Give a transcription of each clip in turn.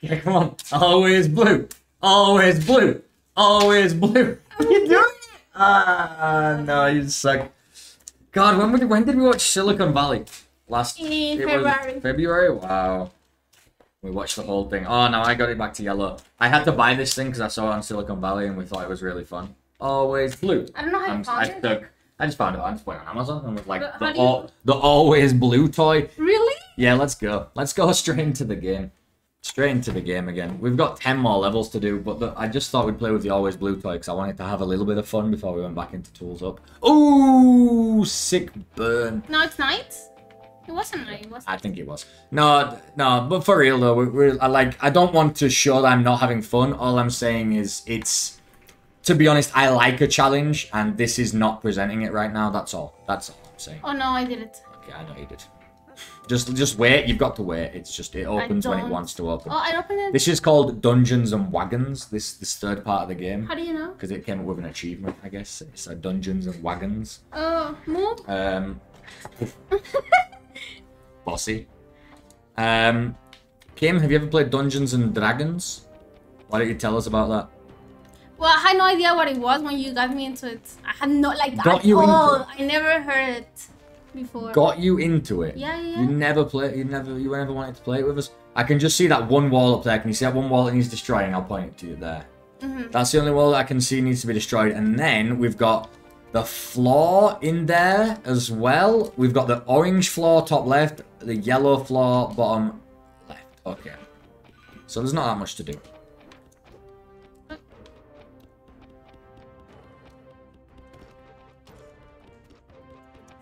Yeah, come on. Always blue. Always blue. Always blue. What are you doing? No, you suck. God, when did we watch Silicon Valley? Last February. February? Wow. We watched the whole thing. Oh, no, I got it back to yellow. I had to buy this thing because I saw it on Silicon Valley and we thought it was really fun. Always blue. I don't know how you found it. I just found it. I just went on Amazon and was like, the always blue toy. Really? Yeah, let's go. Let's go straight into the game. Straight into the game again. We've got 10 more levels to do, but I just thought we'd play with the always blue toy because I wanted to have a little bit of fun before we went back into Tools Up. Ooh, sick burn. No, it's night. It wasn't night, was it? I think it was. No, no, but for real though, I don't want to show that I'm not having fun. All I'm saying is it's... To be honest, I like a challenge, and this is not presenting it right now. That's all. That's all I'm saying. Oh no, I did it. Okay, I know you did. Just wait. You've got to wait. It's just it opens when it wants to open. Oh, I opened it. This is called Dungeons and Wagons. This third part of the game. How do you know? Because it came up with an achievement, I guess. It's a Dungeons and Wagons. Oh, move. Bossy. Kim, have you ever played Dungeons and Dragons? Why don't you tell us about that? Well, I had no idea what it was when you got me into it. I had not like that at all. I never heard it before. Got you into it? Yeah, yeah. You never played. You never wanted to play it with us. I can just see that one wall up there. Can you see that one wall that needs destroying? I'll point it to you there. Mm-hmm. That's the only wall that I can see needs to be destroyed. And then we've got the floor in there as well. We've got the orange floor top left, the yellow floor bottom left. Okay. So there's not that much to do.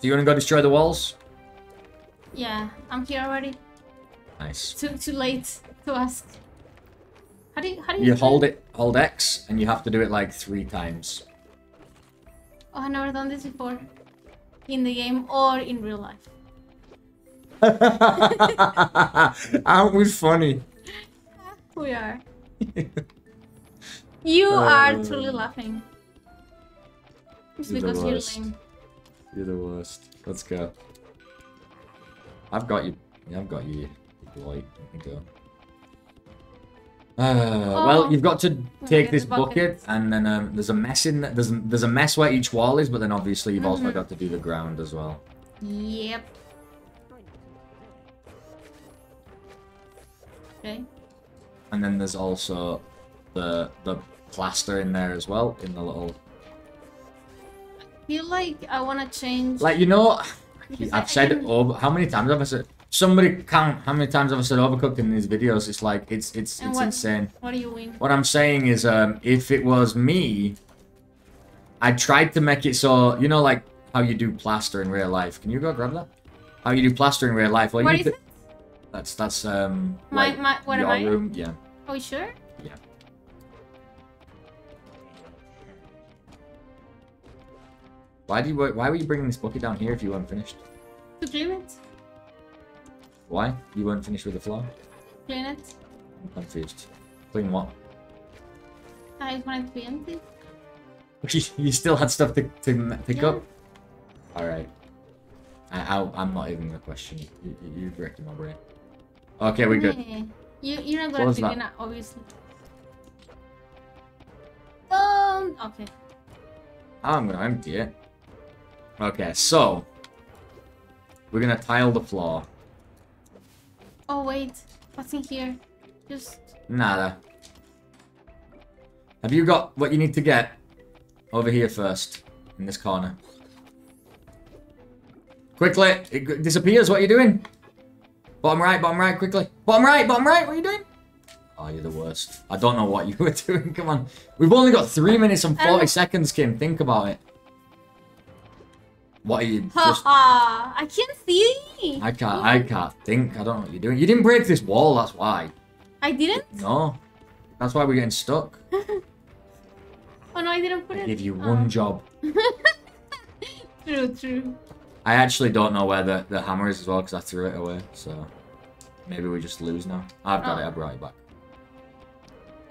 Do you want to go destroy the walls? Yeah, I'm here already. Nice. Too late to ask. How do you hold it? Hold X, and you have to do it like 3 times. Oh, I've never done this before. In the game or in real life. Aren't we funny? We are. You are truly laughing. It's because you're lame. You're the worst. Let's go. I've got you. Yeah, I've got you. Light. Let me go. Well, you've got to take this bucket, and then there's a mess in there. There's a mess where each wall is, but then obviously you've also got to do the ground as well. Yep. Okay. And then there's also the plaster in there as well, in the little. I feel like I want to change... Like, you know, I've said how many times have I said... Somebody count how many times have I said Overcooked in these videos. It's like, it's insane. What do you win? What I'm saying is, if it was me, I tried to make it so... You know, like, how you do plaster in real life. Can you go grab that? How you do plaster in real life. Well, what you is it? That's, what am I? Room. Yeah. Are we sure? Yeah. Why were you bringing this bucket down here if you weren't finished? To clean it. Why? You weren't finished with the floor? Clean it. I'm confused. Clean what? I wanted to be empty. You still had stuff to pick up? Alright. I'm not even going to question you. You directed my brain. Okay, we're good. You're not going to begin that, obviously. Okay. I'm going to empty it. Okay, so we're gonna tile the floor. Oh wait, what's in here? Just nada. Have you got what you need to get over here first in this corner? Quickly, it disappears. What are you doing? Bottom right, quickly. Bottom right. What are you doing? Oh, you're the worst. I don't know what you were doing. Come on, we've only got 3 minutes and 40 seconds, Kim. Think about it. What are you? I can't see. I can't think. I don't know what you're doing. You didn't break this wall. That's why. I didn't. No, that's why we're getting stuck. Oh no, I didn't put it. I gave you one job. True, true. I actually don't know where the hammer is as well because I threw it away. So maybe we just lose now. I've got it. I'll bring it back.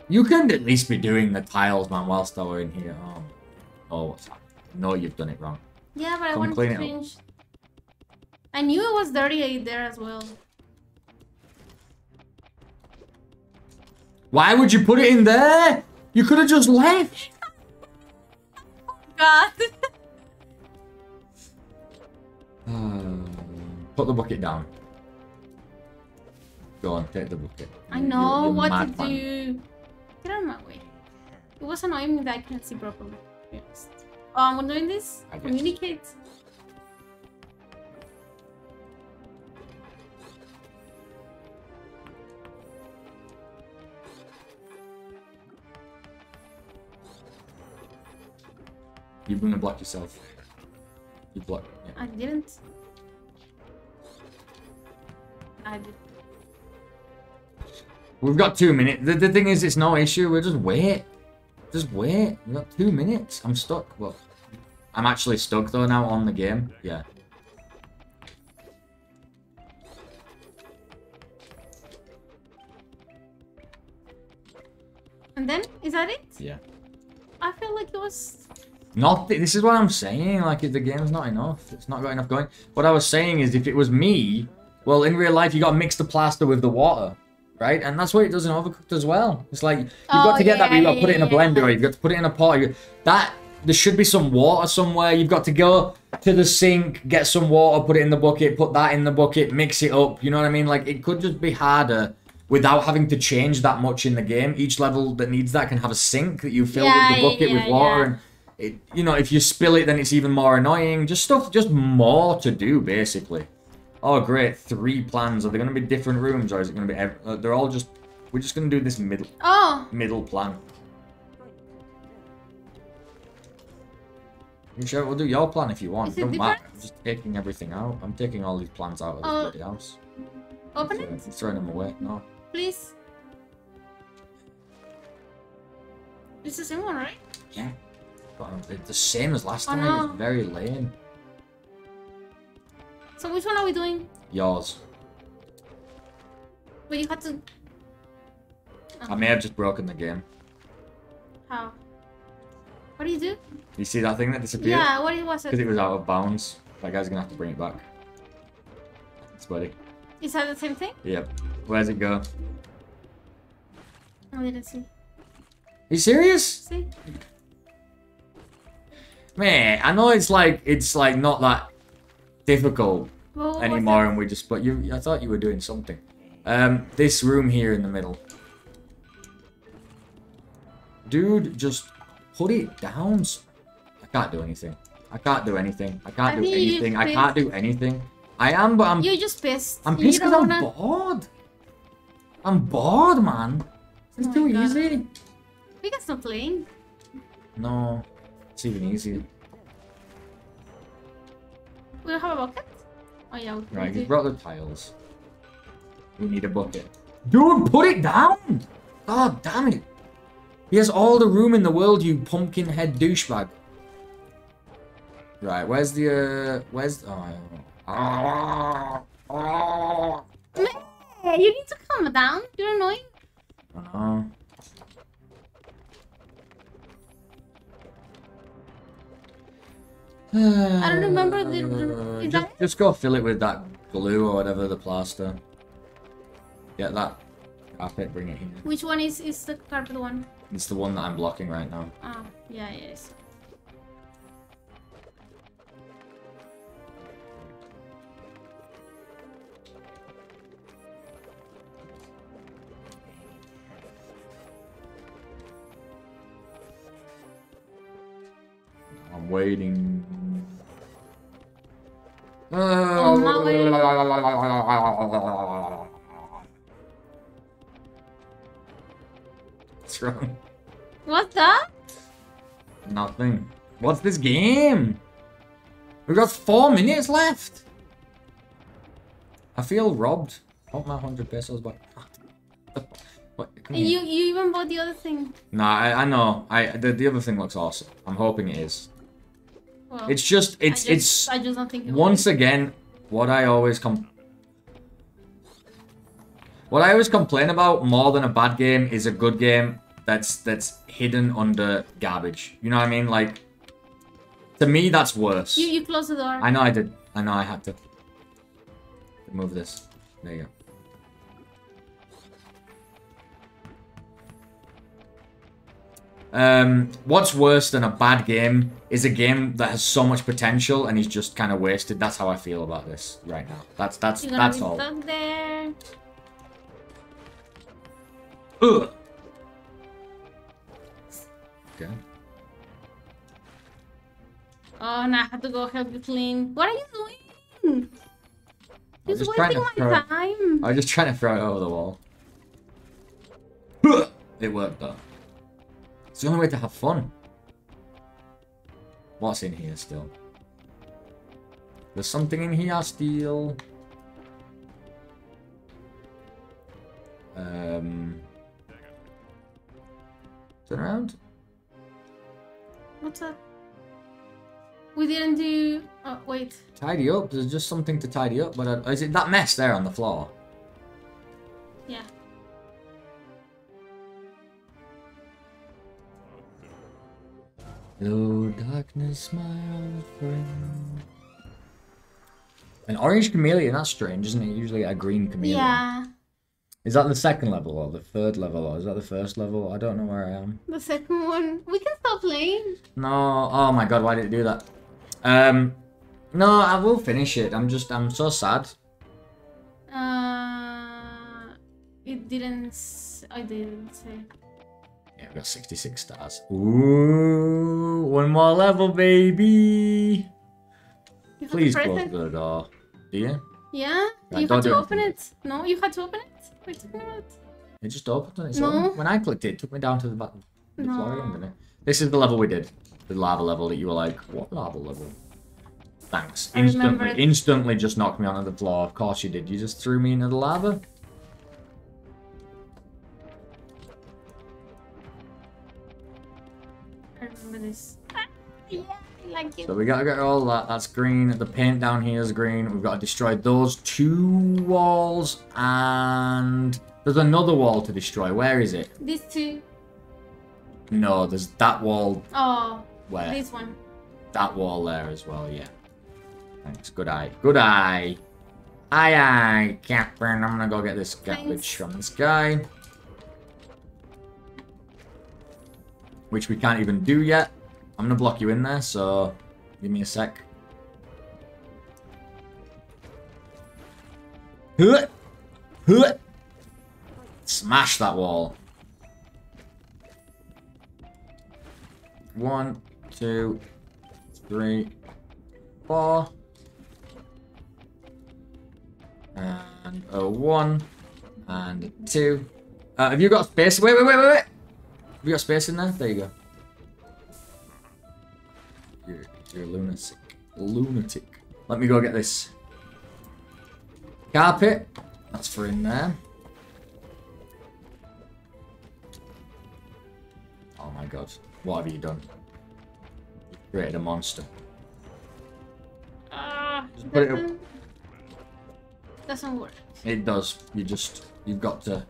You can at least be doing the tiles, man, whilst I were in here. Oh, what's that? No, you've done it wrong. Yeah, but I wanted to finish. I knew it was dirty there as well. Why would you put it in there? You could have just left. Oh, God. Put the bucket down. Go on, take the bucket. I know what to do. Get out of my way. It was annoying me that I can't see properly. To be honest. Oh, I'm doing this. Communicate. You're gonna block yourself. You blocked. Yeah. I didn't. I did. We've got 2 minutes. The thing is, it's no issue. We'll just wait. Just wait. We've got 2 minutes. I'm stuck. Well, I'm actually stuck though now on the game. Yeah. And then, is that it? Yeah. I feel like it was... Nothing. This is what I'm saying. Like, the game's not enough. It's not got enough going. What I was saying is, if it was me... Well, in real life, you got to mix the plaster with the water, right? And that's what it does in Overcooked as well. It's like, you've got to get that, but you've got to put it in a blender, or you've got to put it in a pot. That, there should be some water somewhere. You've got to go to the sink, get some water, put it in the bucket, put that in the bucket, mix it up. You know what I mean? Like, it could just be harder without having to change that much in the game. Each level that needs that can have a sink that you fill with the bucket with water. Yeah. And it, you know, if you spill it, then it's even more annoying. Just stuff, just more to do, basically. Oh great, 3 plans. Are they going to be different rooms, or is it going to be... they're all just... We're just going to do this middle... Oh! Middle plan. Sure, we'll do your plan if you want. It doesn't matter. I'm just taking everything out. I'm taking all these plans out of this bloody house. Open it? I'm throwing them away. No. Please. It's the same one, right? Yeah. But it's the same as last time. No. It's very lame. So which one are we doing? Yours. But you had to... Oh. I may have just broken the game. How? What do you do? You see that thing that disappeared? Yeah, what was it? Because it was out of bounds. That guy's going to have to bring it back. It's buddy. Is that the same thing? Yep. Where's it go? I didn't see. Are you serious? See? Man, I know it's like not that difficult anymore, and we just... But you, I thought you were doing something. This room here in the middle, dude, just put it down. I can't do anything. I can't do anything. I can't do anything. I can't do anything. I am, but I'm... You're just pissed. I'm pissed because I'm bored. I'm bored, man. It's too easy. We can stop playing. No, it's even easier. We'll have a bucket? Oh yeah, we'll... Right, you brought the tiles. We need a bucket. Dude, put it down! God damn it. He has all the room in the world, you pumpkin head douchebag. Right, where's the where's... Oh, I don't know. You need to calm down. You're annoying. I don't remember the... Just go fill it with that glue or whatever, the plaster. Get that carpet, bring it here. Which one is the carpet one? It's the one that I'm blocking right now. Oh, yeah, it is. I'm waiting... Oh, my... What's wrong? What's that? Nothing. What's this game? We've got 4 minutes left. I feel robbed. I want my 100 pesos back. What? You even bought the other thing. Nah, I know. The other thing looks awesome. I'm hoping it is. Well, it's just, I just don't think it once works. Again, what I always complain about more than a bad game is a good game that's hidden under garbage. You know what I mean? Like, to me, that's worse. You closed the door. I know I did. I know I had to. Move this. There you go. What's worse than a bad game is a game that has so much potential and is just kind of wasted. That's how I feel about this right now. That's all. You're gonna be stuck there. Ugh. Okay. Oh, now I have to go help you clean. What are you doing? He's wasting my time. I'm just trying to throw it over the wall. Ugh. It worked though. It's the only way to have fun. What's in here still? There's something in here still. Turn around. What's that? We didn't do... Oh, wait. Tidy up. There's just something to tidy up. But is it that mess there on the floor? Yeah. Hello, darkness, my old friend. An orange chameleon, that's strange, isn't it? Usually a green chameleon. Yeah. Is that the second level or the third level or is that the first level? I don't know where I am. The second one. We can stop playing. No. Oh my god, why did it do that? No, I will finish it. I'm so sad. It didn't... I didn't say... Yeah, we got 66 stars. Ooh, one more level, baby. Please close the door. Do you? Yeah. Right, you had to open it. No, you had to open it. Wait a minute. It just opened on its own. When I clicked it, it took me down to the bottom. No. This is the level we did. The lava level that you were like, what lava level? Thanks. Instantly just knocked me onto the floor. Of course you did. You just threw me into the lava. This. Yeah, I like it. So we gotta get all that. That's green. The paint down here is green. We've got to destroy those two walls, and there's another wall to destroy. Where is it? These two. No, there's that wall. Oh. Where? This one. That wall there as well. Yeah. Thanks. Good eye. Good eye. Aye, aye, Catherine. I'm gonna go get this garbage from this guy. Which we can't even do yet. I'm gonna block you in there, so give me a sec. Smash that wall. 1, 2, 3, 4. And a 1. And a 2. Have you got space? Wait. We got space in there? There you go. You're a lunatic. Lunatic. Let me go get this. Carpet. That's for in there. Oh my god. What have you done? You created a monster. Just put it up. Doesn't work. It does. You've got to...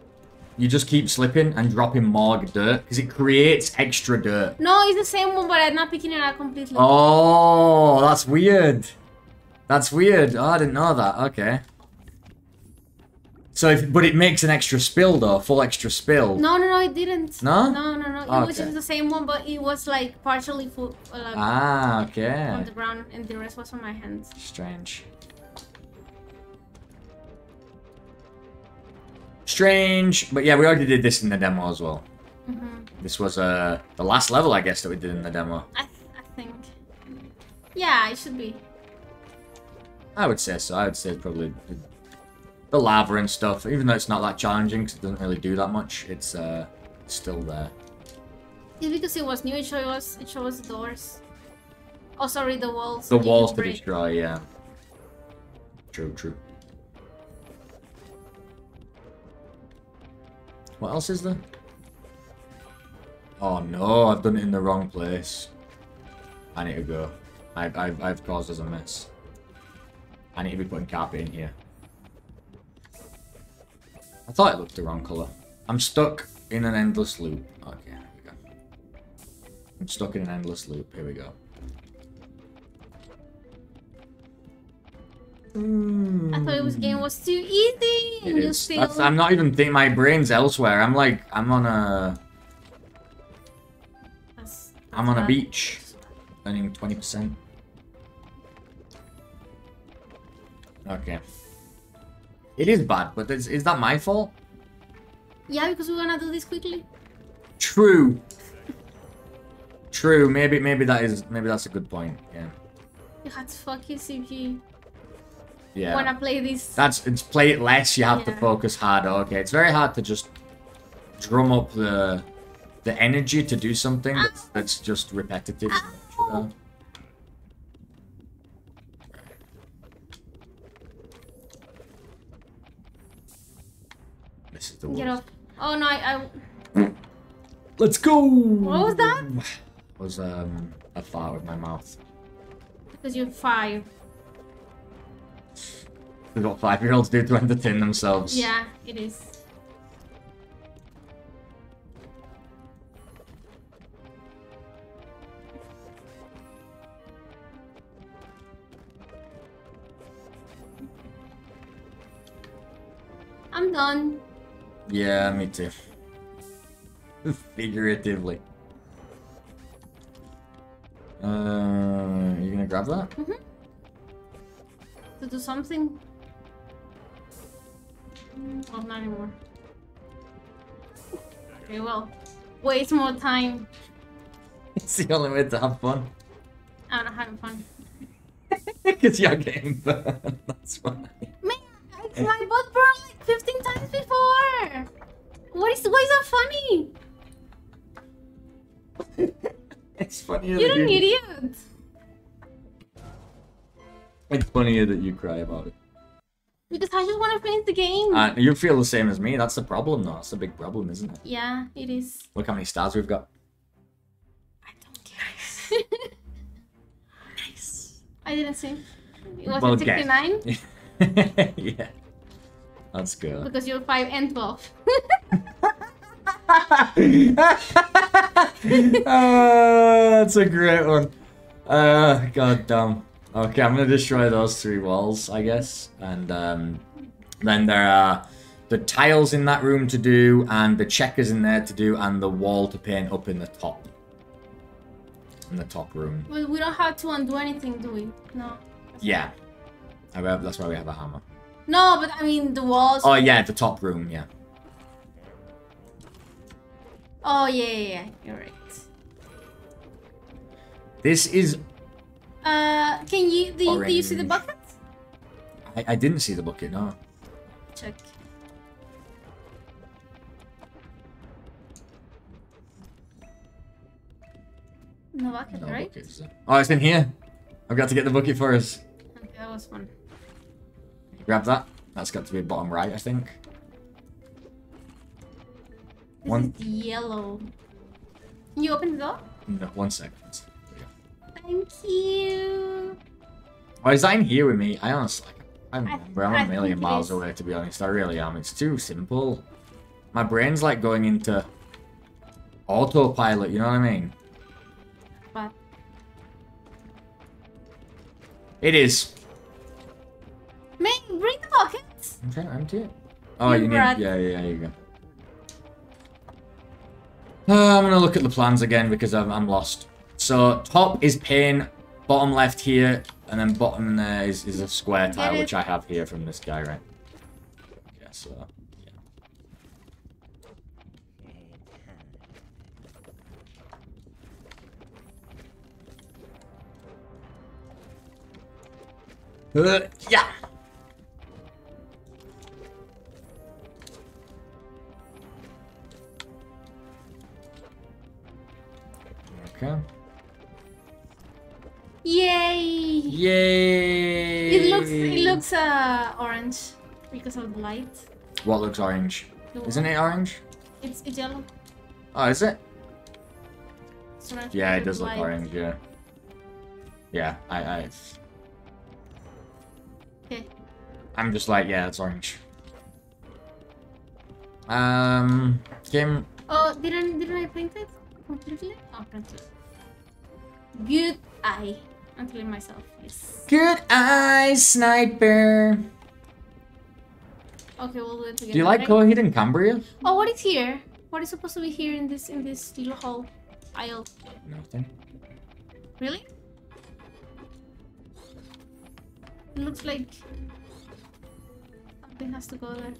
You just keep slipping and dropping more dirt because it creates extra dirt. No, it's the same one, but I'm not picking it up completely. Oh, that's weird. That's weird. Oh, I didn't know that. Okay. So, but it makes an extra spill though, full extra spill. No, it didn't. No? No. Okay. It was just the same one, but it was like partially full. Like, okay. On the ground, and the rest was on my hands. Strange. Strange, but yeah, we already did this in the demo as well. This was the last level, I guess, that we did in the demo. I think. Yeah, it should be. I would say so. I would say probably the lava and stuff, even though it's not that challenging because it doesn't really do that much. It's still there. It's because it was new. It shows the doors. Oh, sorry, the walls. The walls to destroy. Yeah. True. What else is there? Oh no, I've done it in the wrong place. I need to go. I've caused us a mess. I need to be putting carpet in here. I thought it looked the wrong colour. I'm stuck in an endless loop. Okay, here we go. I'm stuck in an endless loop. Here we go. I thought this game was too easy. And you still... I'm not even thinking. My brain's elsewhere. I'm on a I'm on a beach, earning 20%. Okay. It is bad, but is that my fault? Yeah, because we're gonna do this quickly. True. True. Maybe that's a good point. Yeah. That's fucking CG. Yeah. Wanna play this? It's play it less. You have to focus harder. Okay, it's very hard to just drum up the energy to do something that's just repetitive. Ow. This is the worst. Get up! Oh no! I... Let's go. What was that? It was a fart with my mouth. Because you're 5. That's what 5-year-olds do to entertain themselves. Yeah, it is. I'm done. Yeah, me too. Figuratively. You gonna grab that? Mm-hmm. To do something? Oh, not anymore. Okay, well, waste more time. It's the only way to have fun. I'm not having fun. Because you're getting burned, that's why. Man, my butt burned like 15 times before! Why is that funny? It's funnier You're an idiot! It's funnier that you cry about it. Because I just want to finish the game. You feel the same as me. That's the problem, though. That's a big problem, isn't it? Yeah, it is. Look how many stars we've got. I don't care. Nice. I didn't see. It was at 69? Yeah. That's good. Because you're 5 and 12. That's a great one. God damn. Okay, I'm gonna destroy those 3 walls, I guess, and then there are the tiles in that room to do, and the checkers in there to do, and the wall to paint up in the top. In the top room. Well, we don't have to undo anything, do we? No. Yeah. That's why we have a hammer. No, but I mean the walls. Oh yeah, the top room, yeah. Oh yeah, yeah, yeah. You're right. This is. Can you do you see the bucket? I didn't see the bucket, no. Check. No bucket, no right? Bucket, so. Oh, it's in here. I've got to get the bucket for us. Okay, that was fun. Grab that. That's got to be bottom right, I think. This is yellow. Can you open the door? No, 1 second. Thank you. Oh, is that in here with me? I honestly, I remember. I'm a million miles away, to be honest. I really am. It's too simple. My brain's like going into autopilot. You know what I mean? What? It is. Mate, bring the buckets. I'm trying to empty it. Oh, you need. Yeah, yeah, there you go. I'm gonna look at the plans again because I'm lost. So top is paint, bottom left here, and then bottom there is a square tile, which I have here from this guy, right? Yeah, so, yeah. Yeah! Okay. Yay! Yay! It looks orange because of the light. What looks orange? Isn't it orange? It's yellow. Oh, is it? Yeah, it does look orange. Yeah. Yeah, I. Okay. I'm just like, yeah, it's orange. Game. Oh, didn't I paint it completely? Oh, paint it. Good eye. I'm killing myself. Yes. Good eye, sniper. Okay, we'll do it together. Do you like Coheed and Cambria? Oh, what is here? What is supposed to be here in this little hole? I'll... Nothing. Really? It looks like... something has to go there.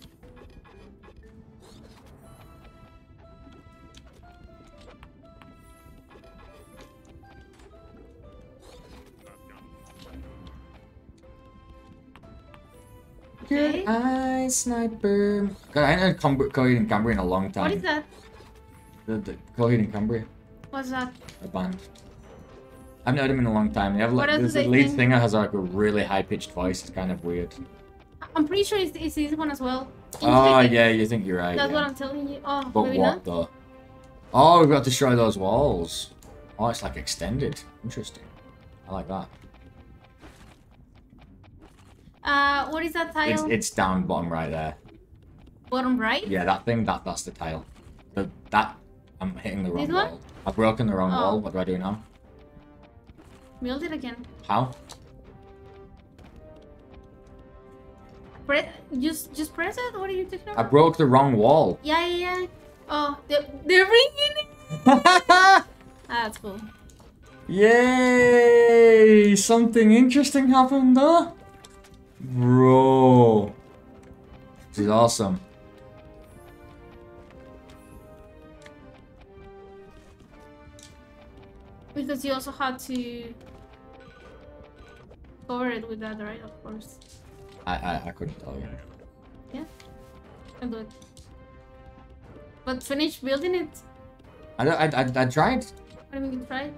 Good eye, sniper. God, I haven't heard Coheed and Cambria in a long time. What is that? The Coheed and Cambria. What's that? A band. I've known them in a long time. They have like this lead singer has like a really high-pitched voice. It's kind of weird. I'm pretty sure it's this one as well. Oh yeah, you think you're right. That's what I'm telling you. Oh, but maybe what though? Oh, we've got to destroy those walls. Oh, it's like extended. Interesting. I like that. What is that tile? It's down bottom right there. Bottom right? Yeah, that thing, that's the tile. I'm hitting the wrong wall. I've broken the wrong wall. What do I do now? Build it again. How? Just press it? What are you talking about? I broke the wrong wall. Yeah, yeah, yeah. Oh, they're ringing it! That's cool. Yay! Something interesting happened, huh? Bro, this is awesome. Because you also had to cover it with that, right? Of course. I couldn't tell you. Yeah, I do it. But finish building it. I tried. What do you mean you tried?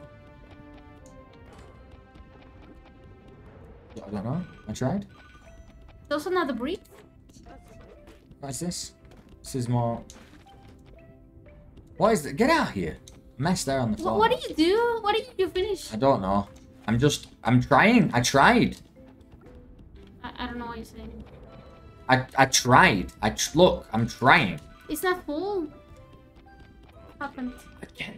I don't know. I tried. Those are not the breed. What's this? This is more... What is it? Get out of here. Mess there on the floor. What do you do? What did you finish? I don't know. I'm trying. I tried. I don't know what you're saying. I tried. Look, I'm trying. It's not full. What happened? I can't.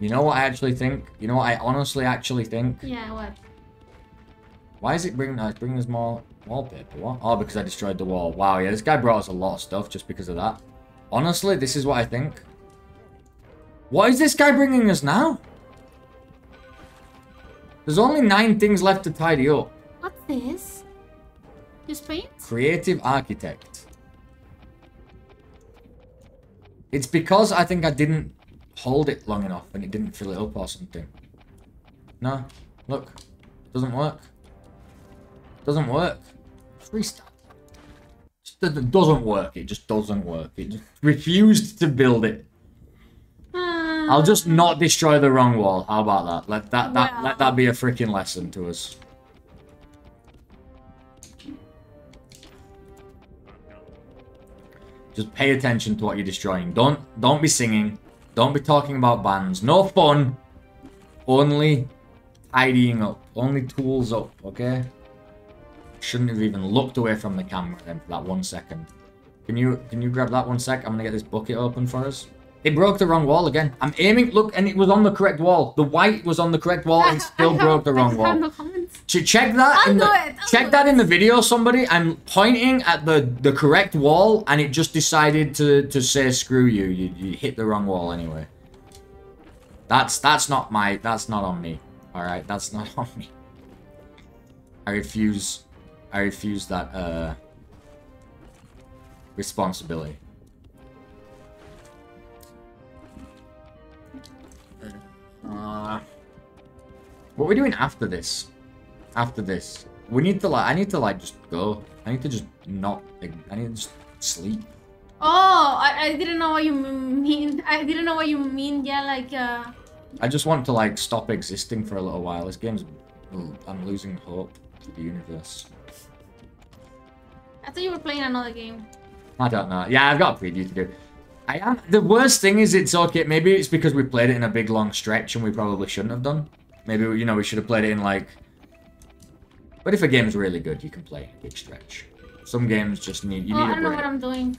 You know what I actually think? You know what I honestly actually think? Yeah, what? Why is it bringing us? It's bringing us more wallpaper. What? Oh, because I destroyed the wall. Wow, yeah, this guy brought us a lot of stuff just because of that. Honestly, this is what I think. What is this guy bringing us now? There's only 9 things left to tidy up. What's this? Just paint? Creative Architect. It's because I think I didn't hold it long enough and it didn't fill it up or something. No, look, doesn't work. Doesn't work. Freestyle. Doesn't work. It just doesn't work. It just refused to build it. I'll just not destroy the wrong wall. How about that? Let that be a freaking lesson to us. Just pay attention to what you're destroying. Don't be singing. Don't be talking about bands. No fun. Only tidying up. Only tools up, okay? Shouldn't have even looked away from the camera then for that 1 second. Can you grab that 1 sec? I'm gonna get this bucket open for us. It broke the wrong wall again. I'm aiming, look, and it was on the correct wall. The white was on the correct wall and still broke the wrong wall. Check that in the, video, somebody. I'm pointing at the correct wall and it just decided to say screw you. You hit the wrong wall anyway. That's not on me. Alright, that's not on me. I refuse that responsibility. What are we doing after this? After this, we need to like. I need to like just go. I need to just not. I need to just sleep. Oh, I didn't know what you mean. I didn't know what you mean. Yeah, like. I just want to like stop existing for a little while. This game's. I'm losing hope to the universe. I thought you were playing another game. I don't know. Yeah, I've got a preview to do. I am. The worst thing is it's okay. Maybe it's because we played it in a big long stretch and we probably shouldn't have done. Maybe you know we should have played it in like. But if a game's really good, you can play a big stretch. Some games just need you need a break. I don't know what I'm doing.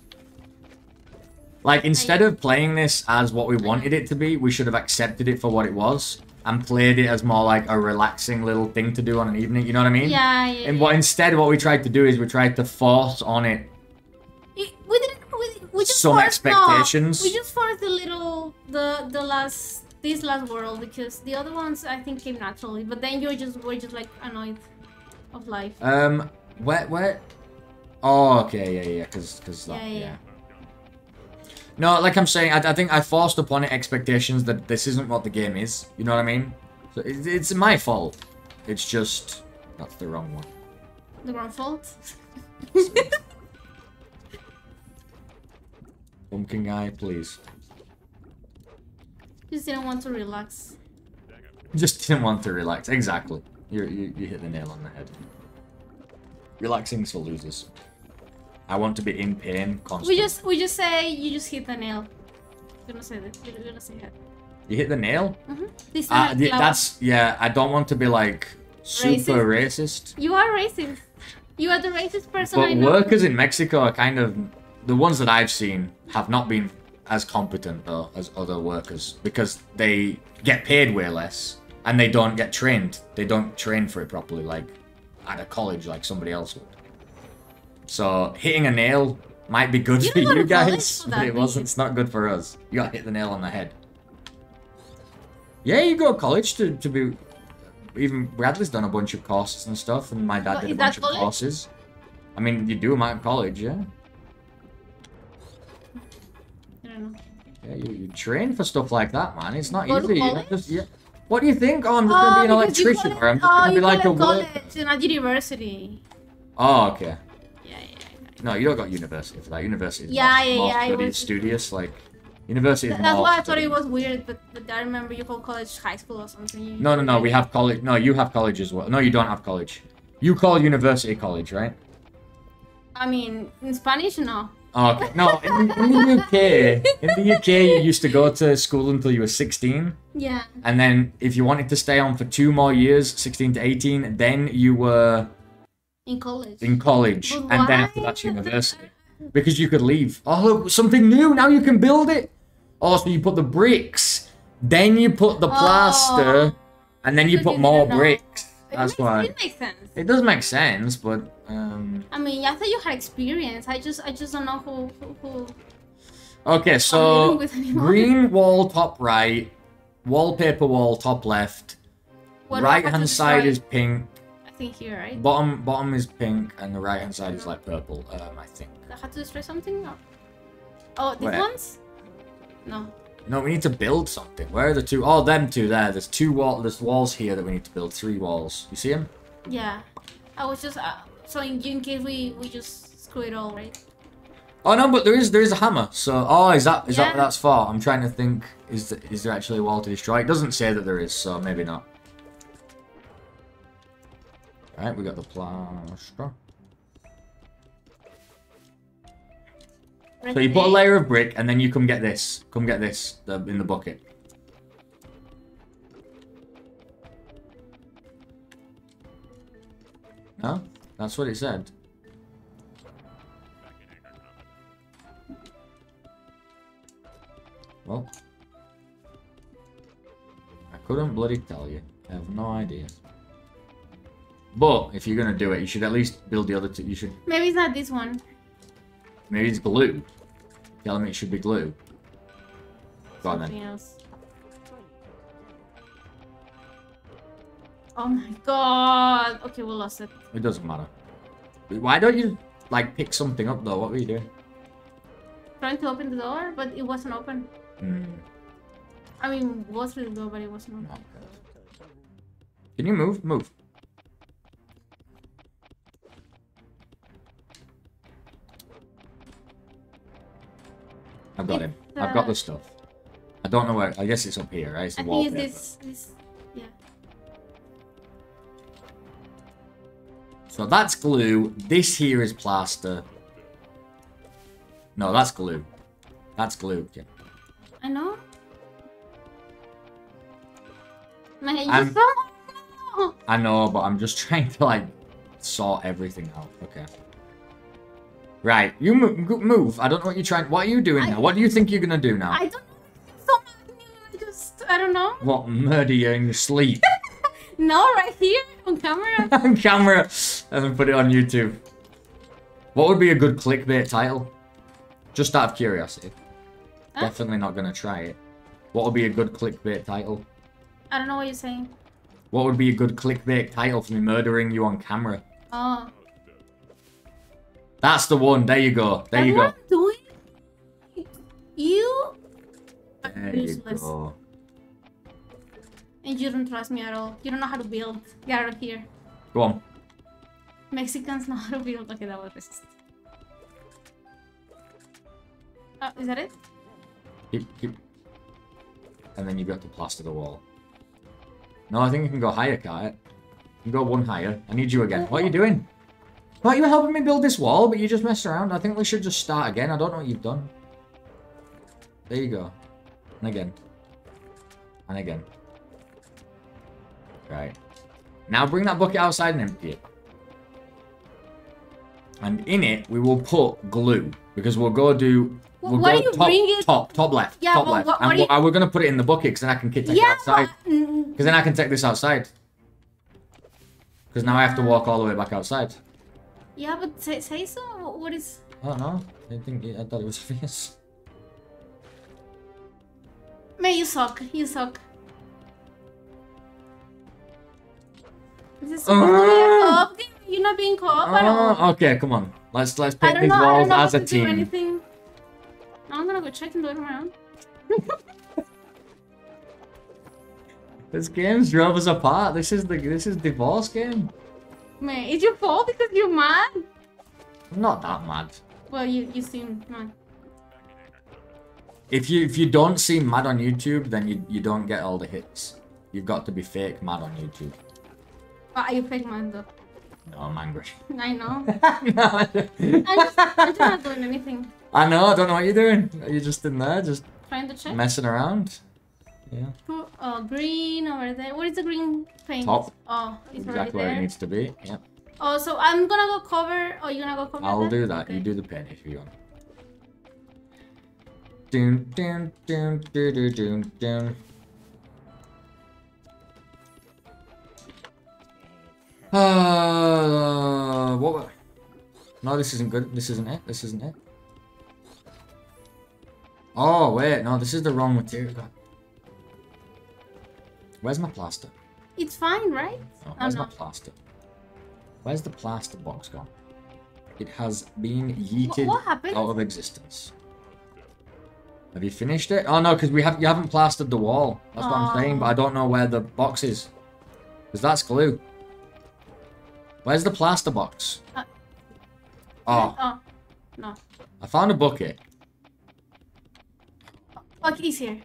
Like instead of playing this as what we wanted it to be, we should have accepted it for what it was and played it as more like a relaxing little thing to do on an evening. You know what I mean? Yeah. And what we tried to do is we tried to force on it. We didn't some expectations. No, we just forced the little this last world because the other ones I think came naturally, but then you just were just like annoyed of life. Where? Oh, okay, yeah, because No, like I'm saying, I think I forced upon it expectations that this isn't what the game is. You know what I mean? So it's my fault. It's just that's the wrong one. The wrong fault. Pumpkin guy, please. Just didn't want to relax. Just didn't want to relax. Exactly. You hit the nail on the head. Relaxing's for losers. I want to be in pain constantly. We just say you just hit the nail. We're gonna say that. We're gonna say that. You hit the nail? Mm-hmm. Yeah. I don't want to be like super racist. You are racist. You are the racist person. But I know. Workers in Mexico are kind of the ones that I've seen have not been as competent though as other workers because they get paid way less and they don't get trained. They don't train for it properly, like at a college, like somebody else would. So hitting a nail might be good for you guys, but it wasn't. It's not good for us. You got to hit the nail on the head. Yeah, you go to college to be. Even Bradley's done a bunch of courses and stuff, and my dad did a bunch of courses. I mean, you do them out of college, yeah. I don't know. Yeah, you train for stuff like that, man. It's not easy. What do you think? Oh, I'm just gonna be an electrician, or I'm just gonna be like a worker. College, not university. Oh, okay. No, you don't got university for that. University is more studious, like, university is that's why I thought it was weird, but I remember you call college high school or something. No, we have college. No, you have college as well. No, you don't have college. You call university college, right? I mean, in Spanish, no. Oh, okay. No, in the UK, you used to go to school until you were 16. Yeah. And then if you wanted to stay on for 2 more years, 16 to 18, then you were... in college. In college. But and why? Then after that's university. Because you could leave. Oh, look, something new. Now you can build it. Oh, so you put the bricks. Then you put the plaster. And then you put more bricks. That's why. It makes sense. It does make sense, but... I mean, I thought you had experience. I just don't know who... Okay, so... green wall, top right. Wallpaper wall, top left. Right-hand side is pink. Here, right? Bottom is pink and the right hand side is like purple. I think. I had to destroy something. Or... oh, these ones? No. No, we need to build something. Where are the two? Oh, them two there. There's two walls. There's walls here that we need to build. 3 walls. You see them? Yeah. I was just so in case we just screw it all, right? Oh no, but there is a hammer. So is that what that's for? I'm trying to think. Is there actually a wall to destroy? It doesn't say that there is, so maybe not. Alright, we got the plaster. So you put a layer of brick, and then you come get this. Come get this in the bucket. No? That's what it said. Well. I couldn't bloody tell you. I have no idea. But if you're gonna do it, you should at least build the other two. You should. Maybe it's not this one. Maybe it's glue. Tell me it should be glue. Go on then. Else. Oh my god! Okay, we lost it. It doesn't matter. Why don't you like pick something up though? What were you doing? Trying to open the door, but it wasn't open. Mm. I mean, was the door, but it wasn't open. Okay. Can you move? Move. I've got him. I've got the stuff. I don't know where. I guess it's up here, right? It's the wallpaper. I think it's this. Yeah. So that's glue. This here is plaster. No, that's glue. That's glue. Yeah. I know. I know, but I'm just trying to like sort everything out. Okay. Right, you move. I don't know what you're trying. What are you doing now? What do you think you're gonna do now? I don't know. I don't know. What, murder you in your sleep? No, right here on camera. On camera, and then put it on YouTube. What would be a good clickbait title? Just out of curiosity. Huh? Definitely not going to try it. What would be a good clickbait title? I don't know what you're saying. What would be a good clickbait title for me murdering you on camera? Oh. That's the one. There you go. There you go. What I'm doing? You are useless. You go. And you don't trust me at all. You don't know how to build. Get out of here. Go on. Mexicans know how to build. Okay, that was racist. Oh, is that it? Keep. And then you've got to plaster the wall. No, I think you can go higher, Kat. You can go one higher. I need you again. What are you doing? Well, you were helping me build this wall, but you just messed around. I think we should just start again. I don't know what you've done. There you go. And again. And again. Right. Now bring that bucket outside and empty it. And in it, we will put glue. Because we'll go do... We'll why go do you top, bring it... top left, yeah, top left. And you... we're going to put it in the bucket because then I can take it outside. Because then I can take this outside. Because now I have to walk all the way back outside. Yeah, but say so? What is... I don't know. I thought it was obvious. Man, you suck. You suck. Is this supposed to be a co-op? You're not being co-op at all. Okay, come on. Let's paint these walls as a team. I'm gonna go check and look around. This game's drove us apart. This is divorce game. Man, it's your fault because you're mad. I'm not that mad. Well, you seem mad. If you don't seem mad on YouTube, then you don't get all the hits. You've got to be fake mad on YouTube. But are you fake mad though? No, I'm angry. I know. No, I'm just not doing anything. I know, I don't know what you're doing. You're just in there, just trying to check. Messing around. Yeah. Oh, green over there. What is the green paint? Top. Oh, it's exactly where it needs to be. Yeah. Oh, so I'm gonna go cover. Oh, you're gonna go cover. I'll do that. Okay. You do the paint if you want. Doom, doom, doom, doom, doom, doom, doom. What? No, this isn't good. This isn't it. This isn't it. Oh, wait, no, this is the wrong material. Where's my plaster? It's fine, right? Oh, where's my plaster? Where's the plaster box gone? It has been yeeted out of existence. Have you finished it? Oh, no, because you haven't plastered the wall. That's what I'm saying, but I don't know where the box is. Because that's glue. Where's the plaster box? No. I found a bucket. Like it's here.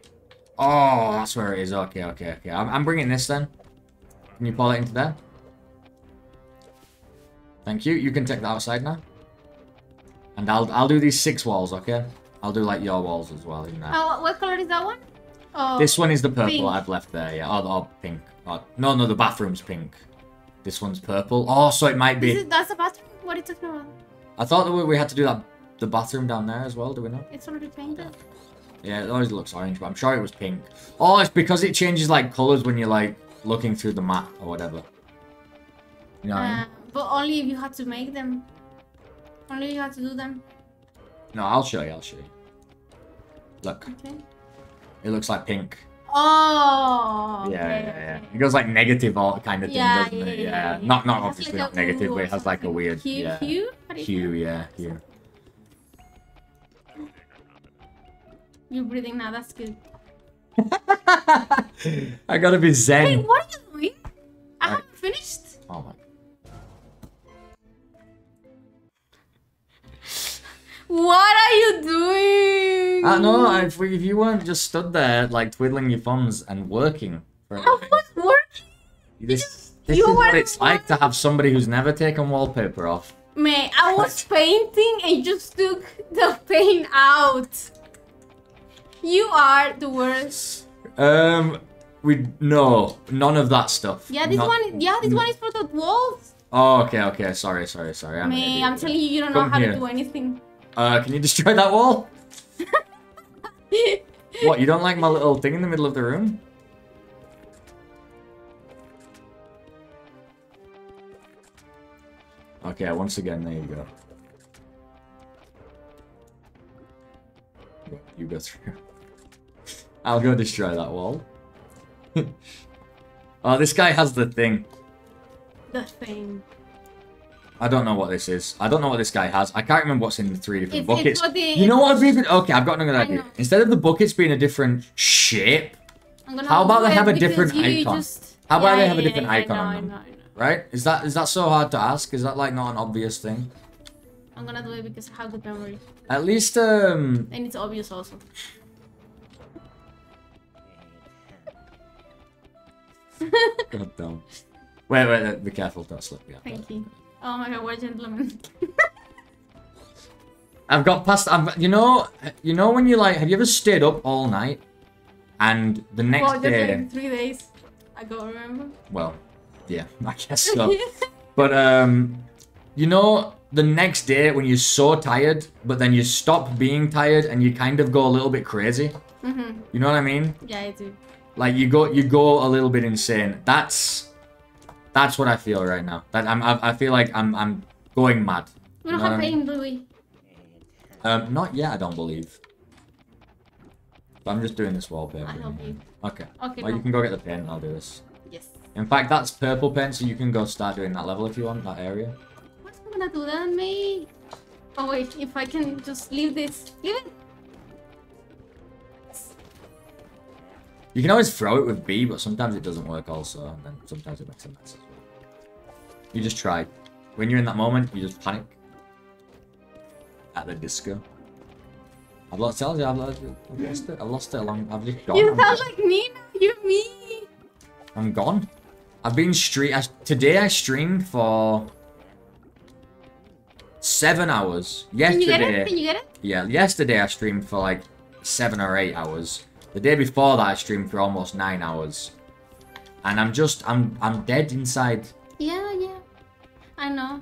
Oh, that's where it is. Okay, okay, okay. I'm bringing this then. Can you pull it into there? Thank you. You can take the outside now. And I'll do these 6 walls, okay? I'll do like your walls as well in there. What color is that one? Oh, this one is the purple pink. I've left there. Yeah. Oh, pink. Oh, no, the bathroom's pink. This one's purple. Oh, so it might be. That's the bathroom. What are you talking about? I thought that we had to do the bathroom down there as well. Do we not? It's already painted. Yeah, it always looks orange, but I'm sure it was pink. Oh, it's because it changes, like, colours when you're, like, looking through the map or whatever. You know what I mean? But only if you had to make them. Only if you had to do them. No, I'll show you. Look. Okay. It looks like pink. Oh! Okay, yeah. It goes, like, negative kind of thing, doesn't it? Yeah. Not obviously like not negative, but it has, like, a weird... Hue? Hue, yeah. Hue. You're breathing now, that's good. I gotta be zen. Wait, what are you doing? I haven't finished. Oh my. What are you doing? I know, if you weren't just stood there, like, twiddling your thumbs and working. For I was working? This is what it's like to have somebody who's never taken wallpaper off. Man, I was painting and just took the paint out. You are the worst. No, none of that stuff. Yeah, this one is for the walls. Oh, okay. Sorry. Me, I'm telling you, you don't know how to do anything. Can you destroy that wall? What? You don't like my little thing in the middle of the room? Okay, once again, there you go. Well, you go through. I'll go destroy that wall. Oh, this guy has the thing. The thing. I don't know what this is. I don't know what this guy has. I can't remember what's in the three different buckets. You know what? Okay, I've got another idea. Instead of the buckets being a different shape, how about they have a different icon? How about they have a different icon on them? Right? Is that so hard to ask? Is that like not an obvious thing? I'm gonna do it because I have good memory. At least and it's obvious also. God damn. Wait, be careful, don't slip. Yeah. Thank you. Oh my god, what a gentleman. I've got past. You know when you like, have you ever stayed up all night, and the next day? Like 3 days. I don't remember. Well, yeah, I guess so. But you know, the next day when you're so tired, but then you stop being tired and you kind of go a little bit crazy. Mm-hmm. You know what I mean? Yeah, I do. Like you go a little bit insane. That's what I feel right now. That I feel like I'm going mad. We don't have pain, do we? Not yet. I don't believe. But I'm just doing this wallpaper. I'll help you. Okay. Okay. Well, no. You can go get the paint, and I'll do this. Yes. In fact, that's purple paint, so you can go start doing that level if you want, that area. What's gonna do that, mate? Oh wait, if I can just leave this, leave it. You can always throw it with B, but sometimes it doesn't work also, and then sometimes it makes a mess as well. You just try. When you're in that moment, you just panic. At the disco. I've lost it, I've lost it along, I've just gone. You sound like me now, you're me! I'm gone. I've been today I streamed for 7 hours. Yesterday. Can you get it? Yeah, yesterday I streamed for like 7 or 8 hours. The day before that, I streamed for almost 9 hours, and I'm dead inside. Yeah, I know.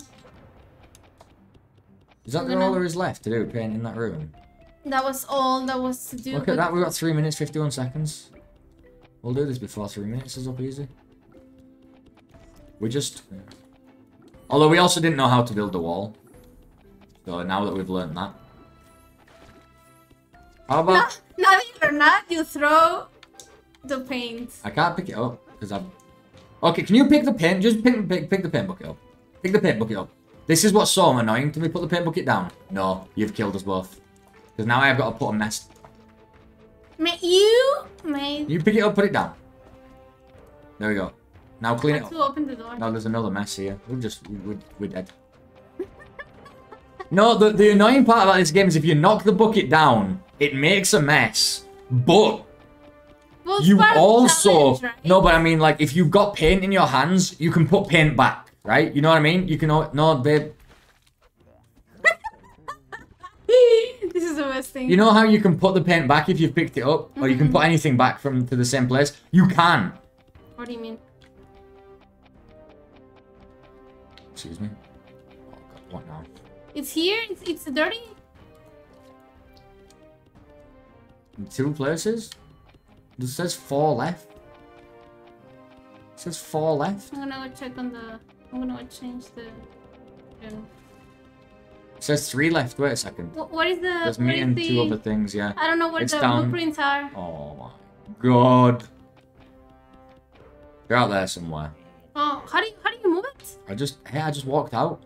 Is that all there is left to do? Paint in that room. That was all that was to do. Look at that. We got 3 minutes 51 seconds. We'll do this before 3 minutes is up easy. We just, although we also didn't know how to build the wall. So now that we've learned that. How about... No, you're not. You throw the paint. I can't pick it up because I'm... Okay, can you pick the paint? Just pick the paint bucket up. Pick the paint bucket up. This is what's so annoying to me. Put the paint bucket down. No, you've killed us both. Because now I've got to put a mess. You pick it up, put it down. There we go. Now clean it up. Open the door. No, there's another mess here. We're dead. No, the annoying part about this game is if you knock the bucket down, it makes a mess, but you also... Right? No, but I mean, like, if you've got paint in your hands, you can put paint back, right? You know what I mean? You can... No, babe. This is the best thing. You know how you can put the paint back if you've picked it up? Mm-hmm. Or you can put anything back to the same place? You can. What do you mean? Excuse me. Oh, God, what now? It's here? It's dirty? In 2 places? It says 4 left. It says 4 left. I'm gonna go check on the... I'm gonna go change the... Yeah. It says 3 left. Wait a second. What is the... There's me and the... 2 other things, yeah. I don't know what the blueprints are. Oh my god. You're out there somewhere. Oh, how do you move it? I just walked out.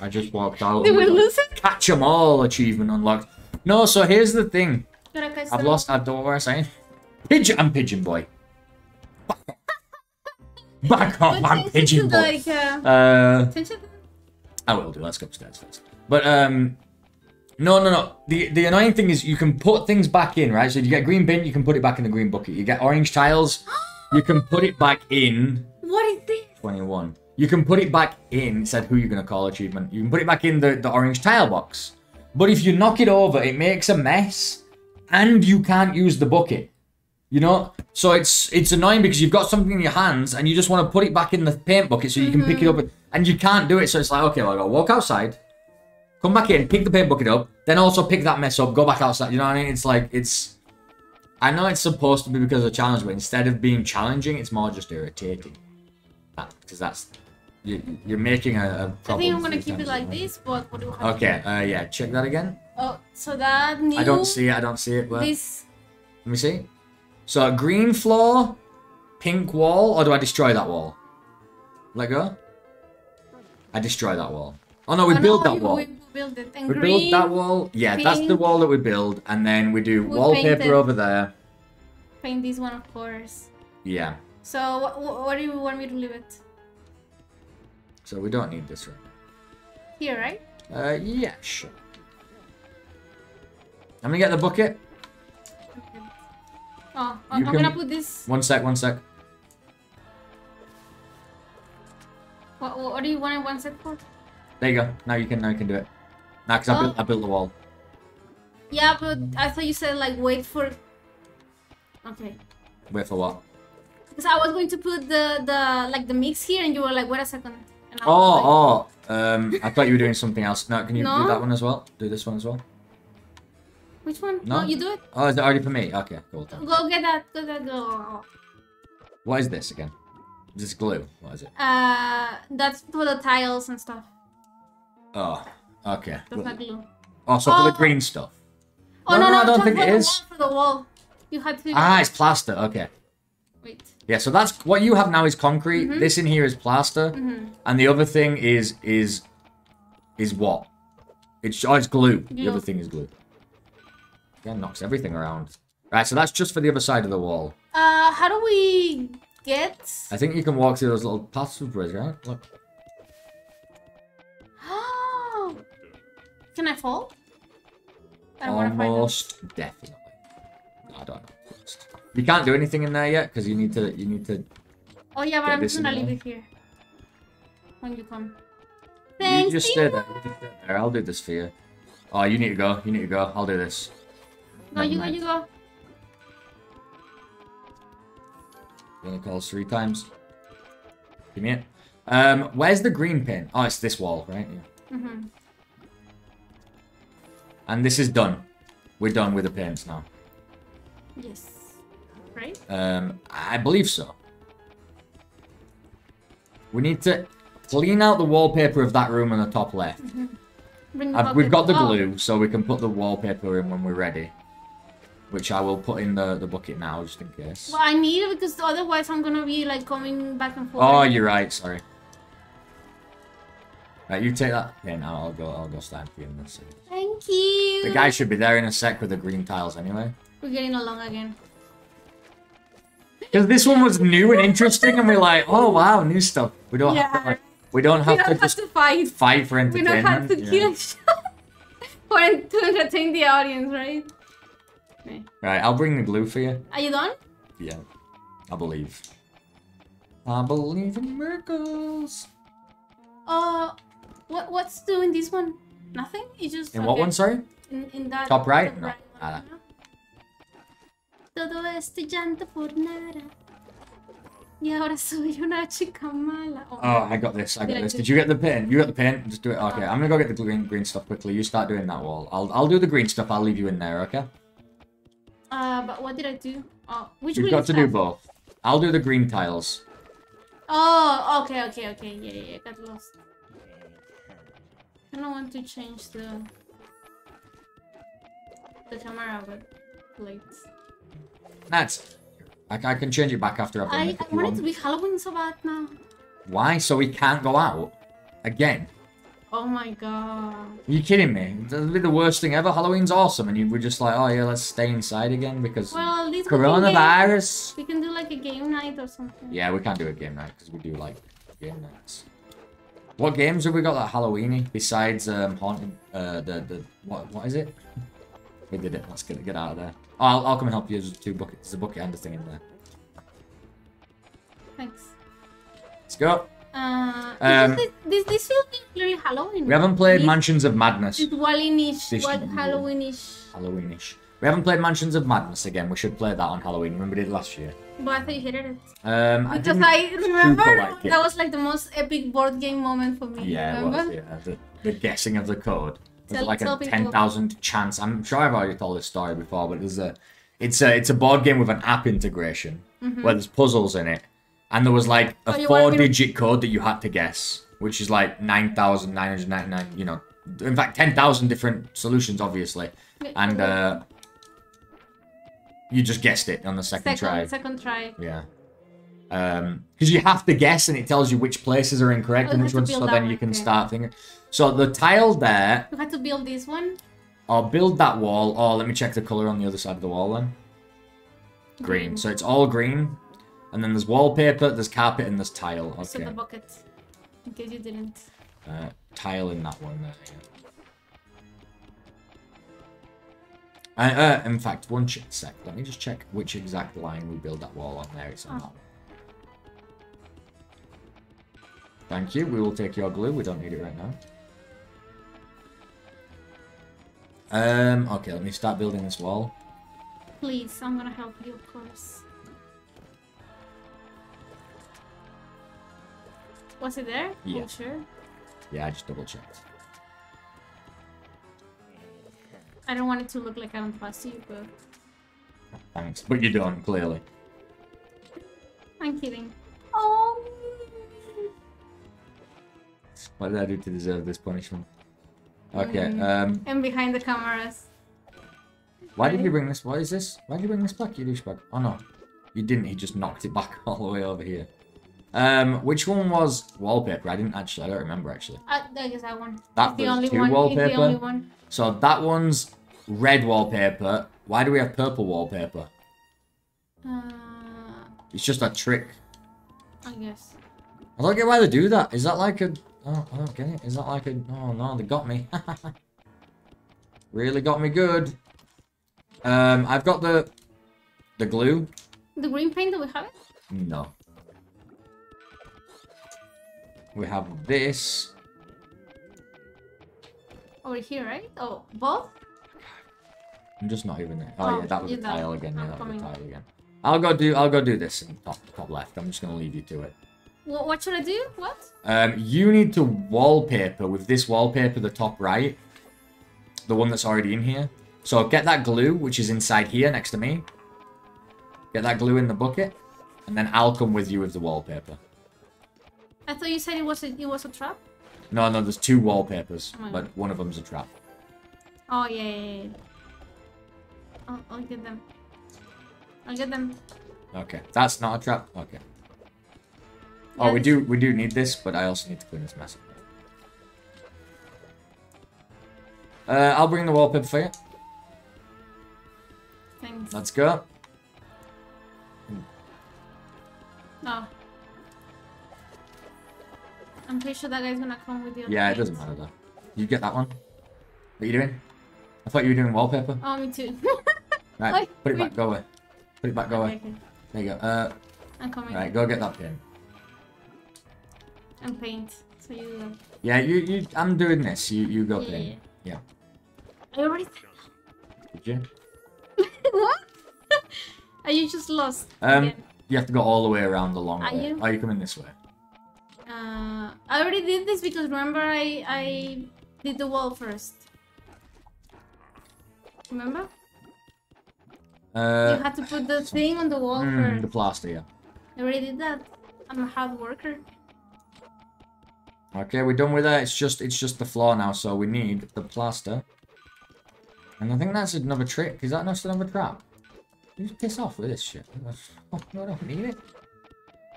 I just walked out. Did we lose it? Catch 'em all achievement unlocked. No, so here's the thing. I've lost. I don't know what I'm saying. Pigeon. I'm pigeon boy. Back off! I'm pigeon boy. Like, I will do. Let's go upstairs first. But no. The annoying thing is you can put things back in, right? So if you get green bin, you can put it back in the green bucket. You get orange tiles, you can put it back in. What is this? 21. You can put it back in. It said who you're gonna call achievement. You can put it back in the orange tile box. But if you knock it over, it makes a mess, and you can't use the bucket, you know? So it's annoying because you've got something in your hands, and you just want to put it back in the paint bucket so you can pick it up, and you can't do it, so it's like, okay, well, I've got to walk outside, come back in, pick the paint bucket up, then also pick that mess up, go back outside, you know what I mean? It's like, I know it's supposed to be because of challenge, but instead of being challenging, it's more just irritating. Because you're making a problem. I think I'm gonna keep it like this, but what do we have? Okay, yeah, check that again. Oh, So that new... I don't see it. Where? This... Let me see. So green floor, pink wall, or do I destroy that wall? Let go. I destroy that wall. Oh no, we build that wall. We build that wall. Yeah, pink. That's the wall that we build. And then we do wallpaper over there. Paint this one, of course. Yeah. So what do you want me to leave it? So we don't need this room. Here, right? Yeah, sure. I'm gonna get the bucket. Okay. Oh, I'm gonna put this... One sec. What do you want it 1 sec for? There you go. Now you can do it. Now, because I built the wall. Yeah, but I thought you said, like, wait for... Okay. Wait for what? Because I was going to put the mix here, and you were like, wait a second. I thought you were doing something else. No, can you do that one as well? Do this one as well? Which one? No, you do it. Oh, is it already for me? Okay, cool. Go get that. Go. What is this again? Is this glue? What is it? That's for the tiles and stuff. Oh, okay. That's not glue. Oh, so for the green stuff. Oh, no, I don't think it is. For the wall. You had to. Ah, it's plaster. Okay. Wait. Yeah, so that's what you have now is concrete. Mm-hmm. This in here is plaster, mm-hmm. and the other thing is what? It's glue. The other thing is glue. Yeah, knocks everything around. Right, so that's just for the other side of the wall. How do we get? I think you can walk through those little paths with bridge, right? Look. Oh. Can I fall? I don't want to find it. Almost definitely. I don't know. You can't do anything in there yet because you need to. Oh yeah, but I'm just gonna leave it here. When you come. Thanks. You just stay there. I'll do this for you. Oh, you need to go. I'll do this. No, you go. You're gonna call 3 times. Give me it. Where's the green pin? Oh, it's this wall, right? Yeah. Mhm. And this is done. We're done with the pins now. Yes. Right? I believe so. We need to clean out the wallpaper of that room on the top left. Mm-hmm. We've got the glue, so we can put the wallpaper in when we're ready. Which I will put in the bucket now, just in case. Well, I need it because otherwise I'm going to be like coming back and forth. Oh, you're right. Sorry. Right, you take that. Okay, now I'll go stand for you in this. Thank you. The guy should be there in a sec with the green tiles anyway. We're getting along again. Because this one was new and interesting, and we're like, oh wow, new stuff. We don't have to fight for entertainment. We don't have to kill to entertain the audience, right? Okay. Right, I'll bring the glue for you. Are you done? Yeah, I believe. I believe in miracles. What's doing this one? Nothing. It's just in okay. What one? Sorry. In that top right. Top no. Right one, todo este llanto por nada. Y ahora soy una chica mala. Oh, I got this. Did you get the pin? You got the pin? Just do it. Okay, I'm going to go get the green stuff quickly. You start doing that wall. I'll do the green stuff. I'll leave you in there, okay? But what did I do? You've got to do both. I'll do the green tiles. Oh, okay. Yeah, I got lost. I don't want to change the camera, but lights. That's... I can change it back after I've done it. I want it to be Halloween so bad now. Why? So we can't go out? Again? Oh my god. Are you kidding me? That'll be the worst thing ever. Halloween's awesome and we're just like, oh yeah, let's stay inside again because... Well, at least coronavirus. We can do like a game night or something. Yeah, we can't do a game night because we do like game nights. What games have we got that Halloweeny besides Haunted... What is it? We did it. Let's get out of there. Oh, I'll come and help you. There's 2 buckets. There's a bucket and a thing in there. Thanks. Let's go. This feels very Halloween. We haven't played Mansions of Madness. It's Wallinish. Halloweenish. We haven't played Mansions of Madness again. We should play that on Halloween. Remember we did last year. But I thought you hated it. Because I remember like that was like the most epic board game moment for me. Yeah, remember? It was. Yeah, the guessing of the code. There's like a 10,000 chance. I'm sure I've already told this story before, but there's it's a board game with an app integration where there's puzzles in it, and there was like a 4-digit code that you had to guess, which is like 9,999, in fact, 10,000 different solutions, obviously. And you just guessed it on the second try. Second try. Yeah. Because you have to guess, and it tells you which places are incorrect and which ones, so then you can start thinking. So the tile there... You had to build this one? Or build that wall, or let me check the colour on the other side of the wall then. Green. So it's all green. And then there's wallpaper, there's carpet, and there's tile. Okay. So the bucket. In case you didn't. Tile in that one there, yeah. In fact, one sec. Let me just check which exact line we build that wall on there. It's on that one. Thank you. We will take your glue. We don't need it right now. Okay, let me start building this wall. Please, I'm gonna help you, of course. Was it there? Yeah. Sure. Yeah, I just double checked. I don't want it to look like I don't trust you, but... Thanks, but you don't, clearly. I'm kidding. Oh! What did I do to deserve this punishment? Okay, And behind the cameras. Why did you bring this? What is this? Why did you bring this back, you douchebag? Oh no. You didn't, he just knocked it back all the way over here. Which one was wallpaper? I don't remember actually. That is that one. That was the only one. Wallpaper. It's the only one. So that one's red wallpaper. Why do we have purple wallpaper? It's just a trick. I guess. I don't get why they do that. Is that like a... Oh, I don't get it. Is that like a... Oh no, they got me. Really got me good. I've got the glue. The green paint that we have? No. We have this. Over here, right? Oh, both? I'm just not even there. Oh yeah, that was the tile again. Yeah, that was the tile again. I'll go do this in top left. I'm just gonna leave you to it. What should I do? What? You need to wallpaper with this wallpaper, the top right. The one that's already in here. So get that glue, which is inside here next to me. Get that glue in the bucket. And then I'll come with you with the wallpaper. I thought you said it was a trap? No, no, there's two wallpapers, but one of them's a trap. Oh, yeah, yeah, yeah. I'll get them. I'll get them. Okay, that's not a trap. Okay. Oh, yeah, we do need this, but I also need to clean this mess up. I'll bring the wallpaper for you. Thanks. Let's go. No. I'm pretty sure that guy's gonna come with you. Yeah, it doesn't matter though. You get that one? What are you doing? I thought you were doing wallpaper. Oh, me too. Right, put it back, go away. Put it back, go away. There you go. I'm coming. Right, go get that pin. And paint. So you go. Yeah, you I'm doing this. You go paint. Yeah. I already said that. Did you? What? Are you just lost? Again? You have to go all the way around the long way. Are you coming this way? I already did this because remember I did the wall first. Remember? You had to put the thing on the wall first. The plaster, yeah. I already did that. I'm a hard worker. Okay, we're done with that. It's just the floor now, so we need the plaster. And I think that's another trick. Is that not another trap? You just piss off with this shit. Oh, no, I don't need it.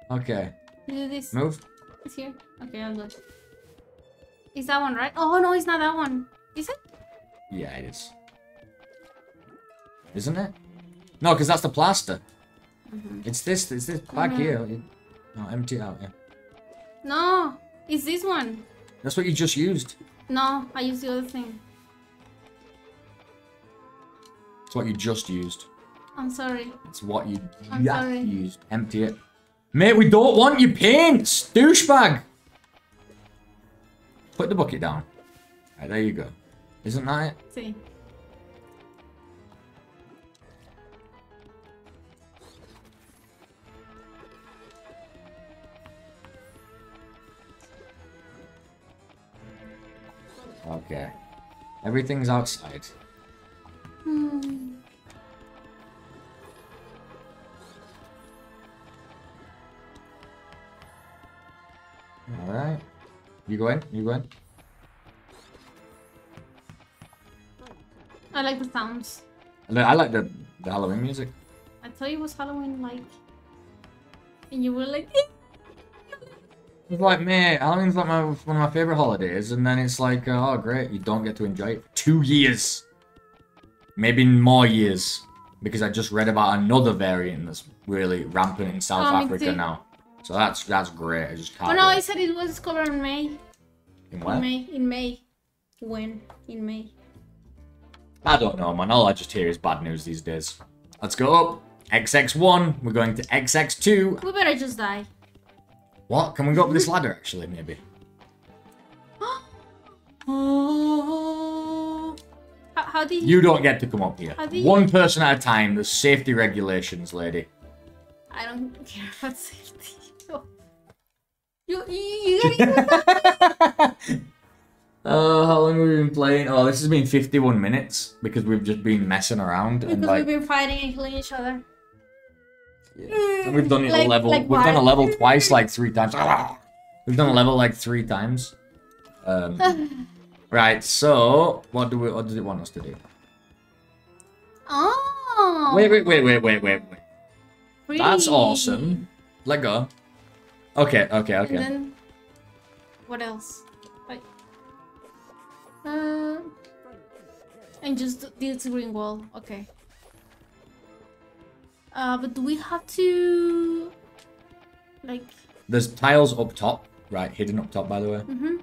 Okay. Do this. Move. It's here. Okay, I'll go. Is that one right? Oh no, it's not that one. Is it? Yeah, it is. Isn't it? No, because that's the plaster. It's this back here. No, empty out, yeah. No, it's this one. That's what you just used. No, I used the other thing. It's what you just used. I'm sorry. It's what you just used. Empty it. Mate, we don't want your paints, douchebag! Put the bucket down. Alright, there you go. Isn't that it? See. Okay. Everything's outside. Alright. You go in? I like the sounds. I like the Halloween music. I tell you, what's Halloween like? And you were like... It's like, mate, Halloween's like one of my favorite holidays, and then it's like, oh great, you don't get to enjoy it for 2 years. Maybe more years. Because I just read about another variant that's really rampant in South Africa now. So that's great. I just can't. Oh no, I said it was discovered in May. In what? In May. When? In May. I don't know, man. All I just hear is bad news these days. Let's go up. XX1. We're going to XX2. We better just die. What? Can we go up this ladder, actually, maybe? Oh. How do you... You don't get to come up here. One person at a time. There's safety regulations, lady. I don't care about safety. You gotta get... Oh, how long have we been playing? Oh, this has been 51 minutes because we've just been messing around. Because and, like, we've been fighting and killing each other. Yeah. And we've done it like, we've done a level twice, like 3 times. We've done a level like 3 times. Right. So, what does it want us to do? Oh. Wait. Free. That's awesome. Let go. Okay. And then, what else? And just this green wall. Okay. But do we have to... Like... There's tiles up top. Right, hidden up top, by the way. Mm-hmm.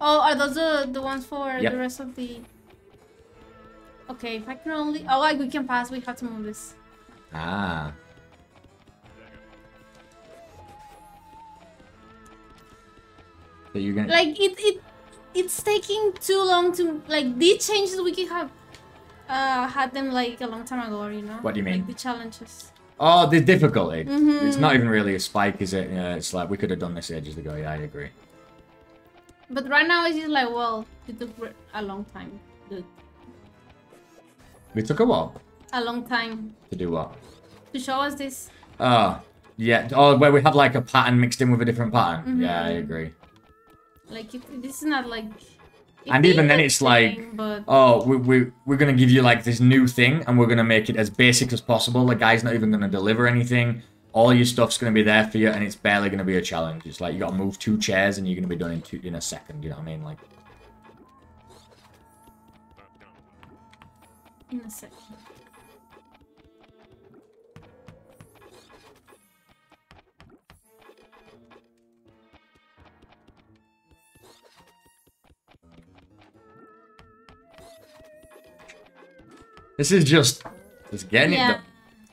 Oh, are those the ones for the rest of the... Okay, if I can only... Oh, like we can pass. We have to move this. Ah. So you're gonna... Like, it's taking too long to... Like, these changes we can have... had them like a long time ago, you know? What do you mean? Like the challenges. Oh, the difficulty. Mm-hmm. It's not even really a spike, is it? Yeah, it's like, we could have done this ages ago. Yeah, I agree. But right now, it's just like, well, it took a long time. Dude. It took a while? A long time. To do what? To show us this. Oh, yeah. Oh, where we had like a pattern mixed in with a different pattern. Mm-hmm. Yeah, I agree. Like, this is not like... And even then it's like, but... oh, we're going to give you like this new thing and we're going to make it as basic as possible. The guy's not even going to deliver anything. All your stuff's going to be there for you and it's barely going to be a challenge. It's like you got to move 2 chairs and you're going to be done in a second. You know what I mean? Like in a second. This is just getting it done.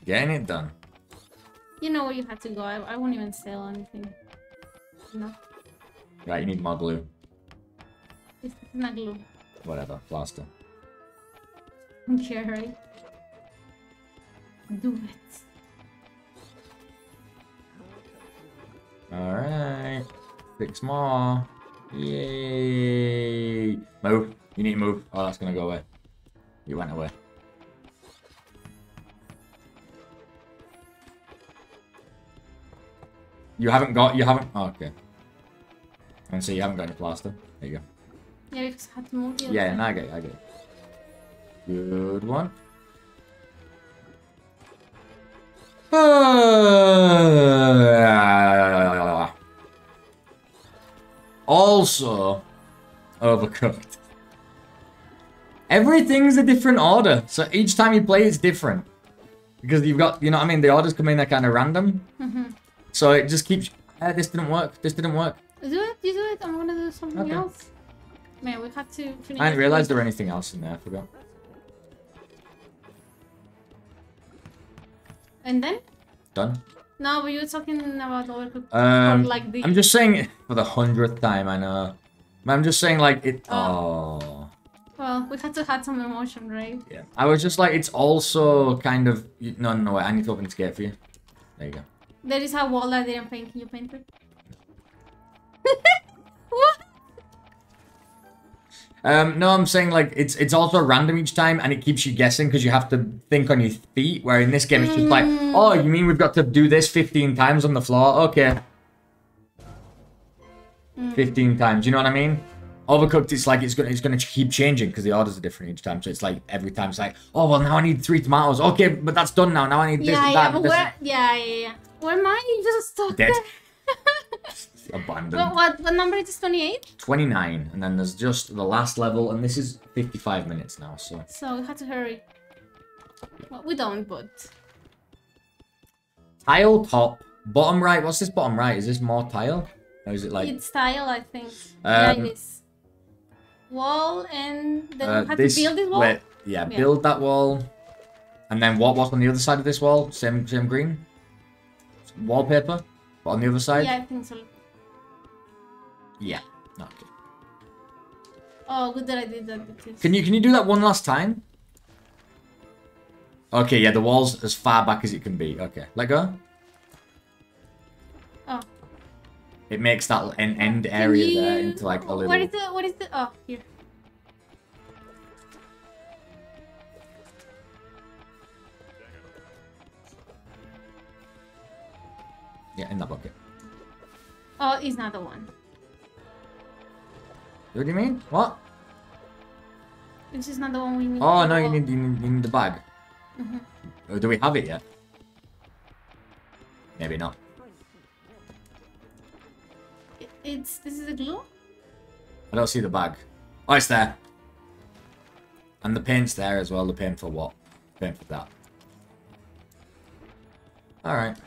Getting it done. You know where you have to go. I won't even sell anything. No. Right, you need more glue. It's not glue. Whatever, plaster. I don't care, right? Do it. Alright. 6 more. Yay. Move. You need to move. Oh, that's gonna go away. You went away. You haven't, oh, okay. And so you haven't got any plaster. There you go. Yeah, because I had to move the other thing. No, I get it. Good one. Also, Overcooked. Everything's a different order, so each time you play it's different. Because you've got, you know what I mean, the orders come in, they're kind of random. Mm-hmm. So it just keeps... This didn't work. You do it. I'm going to do something else. Man, we have to finish. I didn't realize there was anything else in there. I forgot. And then? Done. No, but you were talking about Overcooked. Like the... I'm just saying it for the 100th time, I know. But I'm just saying, like, it... Oh. Well, we had to have some emotion, right? Yeah. I was just like, it's also kind of... No, wait. I need to open this gate for you. There you go. There is a wall that I didn't paint. Can you paint it? What? No, I'm saying like it's also random each time, and it keeps you guessing because you have to think on your feet. Where in this game it's just like, oh, you mean we've got to do this 15 times on the floor? Okay. 15 times. You know what I mean? Overcooked, it's like it's gonna keep changing because the orders are different each time. So it's like every time it's like, oh well, now I need 3 tomatoes. Okay, but that's done now. Now I need this. Yeah, that, but this. Where, yeah. Where am I? You just stuck dead. There. Abandoned. What number is this? 28. 29, and then there's just the last level, and this is 55 minutes now. So we have to hurry. Well, we don't, but tile top, bottom right. What's this bottom right? Is this more tile? Or is it like? It's tile, I think. Yeah, it is. Wall, and then you have to build this wall? Wait, yeah, build that wall. And then what's on the other side of this wall? Same green? Wallpaper? But on the other side? Yeah, I think so. Yeah. Okay. Oh, good that I did that. Because... Can you do that one last time? Okay, yeah, the wall's as far back as it can be. Okay, let go. Oh. It makes that end area there into like a little... What is the... Oh, here. Yeah, in that bucket. Oh, it's not the one. What do you mean? What? This is not the one we need. Oh, no, you need the bag. Mm-hmm. Or do we have it yet? Maybe not. This is a glue? I don't see the bag. Oh, it's there. And the paint's there as well. The paint for what? The paint for that. Alright.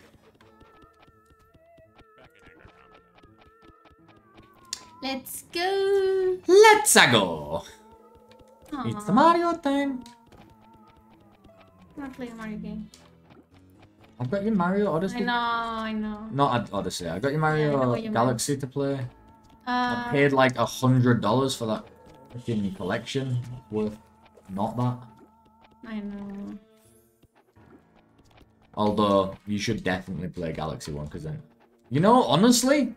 Let's go. Let's-a go. Aww. It's the Mario time. I'm not playing a Mario game. I've got your Mario Odyssey. I know. Not Odyssey. I've got your Mario Galaxy to play. I paid like $100 for that fucking collection. It's worth not that. I know. Although you should definitely play Galaxy 1 because then, you know, honestly,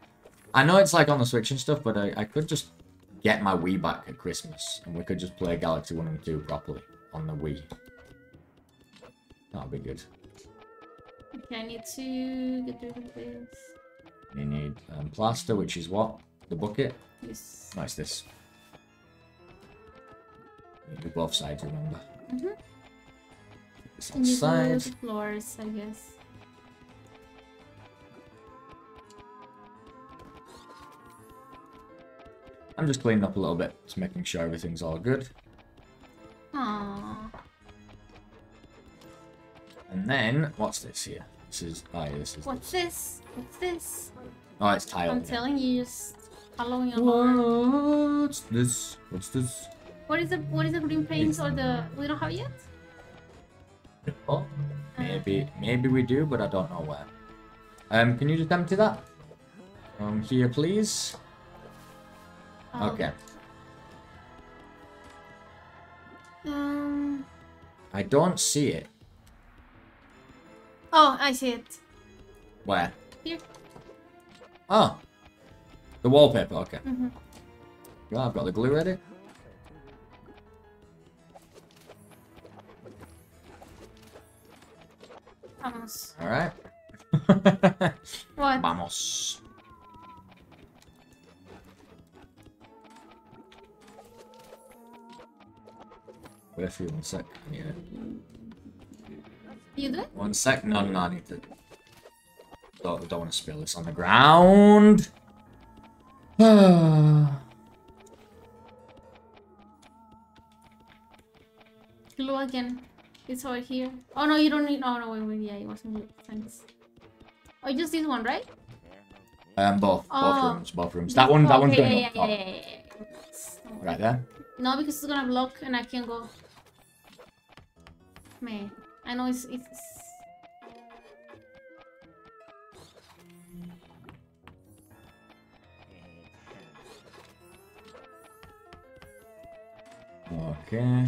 I know it's like on the Switch and stuff, but I could just get my Wii back at Christmas and we could just play Galaxy 1 and 2 properly on the Wii. That'll be good. Okay, I need to get rid of this. You need plaster, which is what? The bucket? Yes. No, it's this. You do both sides, remember? Mm-hmm. This on the side. You can do the floors, I guess. I'm just cleaning up a little bit, just making sure everything's all good. Aww. And then, what's this here? This is What's this? Oh, it's tile. I'm telling you, just following along. What's this? What is the green paint or the... We don't have it yet? Oh, maybe we do, but I don't know where. Can you just empty that? Here, please. Okay. I don't see it. Oh, I see it. Where? Here. Oh. The wallpaper, okay. Mm-hmm. Yeah, I've got the glue ready. Vamos. Alright. What? Vamos. Wait for you 1 sec. Yeah. You do it? 1 sec. No, I need to. Don't want to spill this on the ground. Glue again. It's over here. Oh no, you don't need. Oh no, wait. Yeah, it wasn't good. Thanks. Oh, just this one, right? Both rooms. That one's going up. Yeah. Right there. No, because it's gonna block, and I can't go. Man. I know it's... Okay.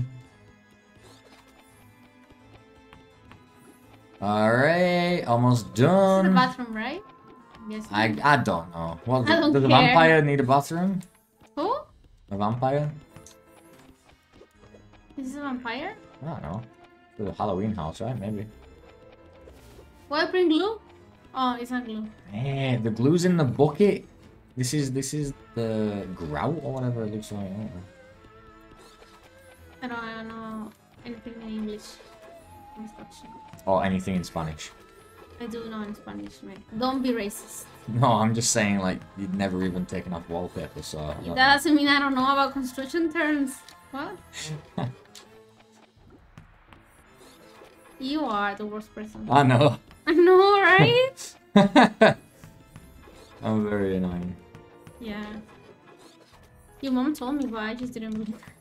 Alright, almost done. This is the bathroom, right? Yes. I don't know. Well, does a vampire need a bathroom? Who? A vampire? Is this a vampire? I don't know. The Halloween house, right? Maybe. Why bring glue? Oh, it's not glue. Hey, the glue's in the bucket. This is the grout or whatever it looks like. I don't know anything in English instruction. Or anything in Spanish. I do know in Spanish, mate. Don't be racist. No, I'm just saying, like, you'd never even taken off wallpaper, so... That doesn't mean I don't know about construction terms. What? You are the worst person. I know. I know, right? I'm very annoying. Yeah. Your mom told me, but I just didn't believe her.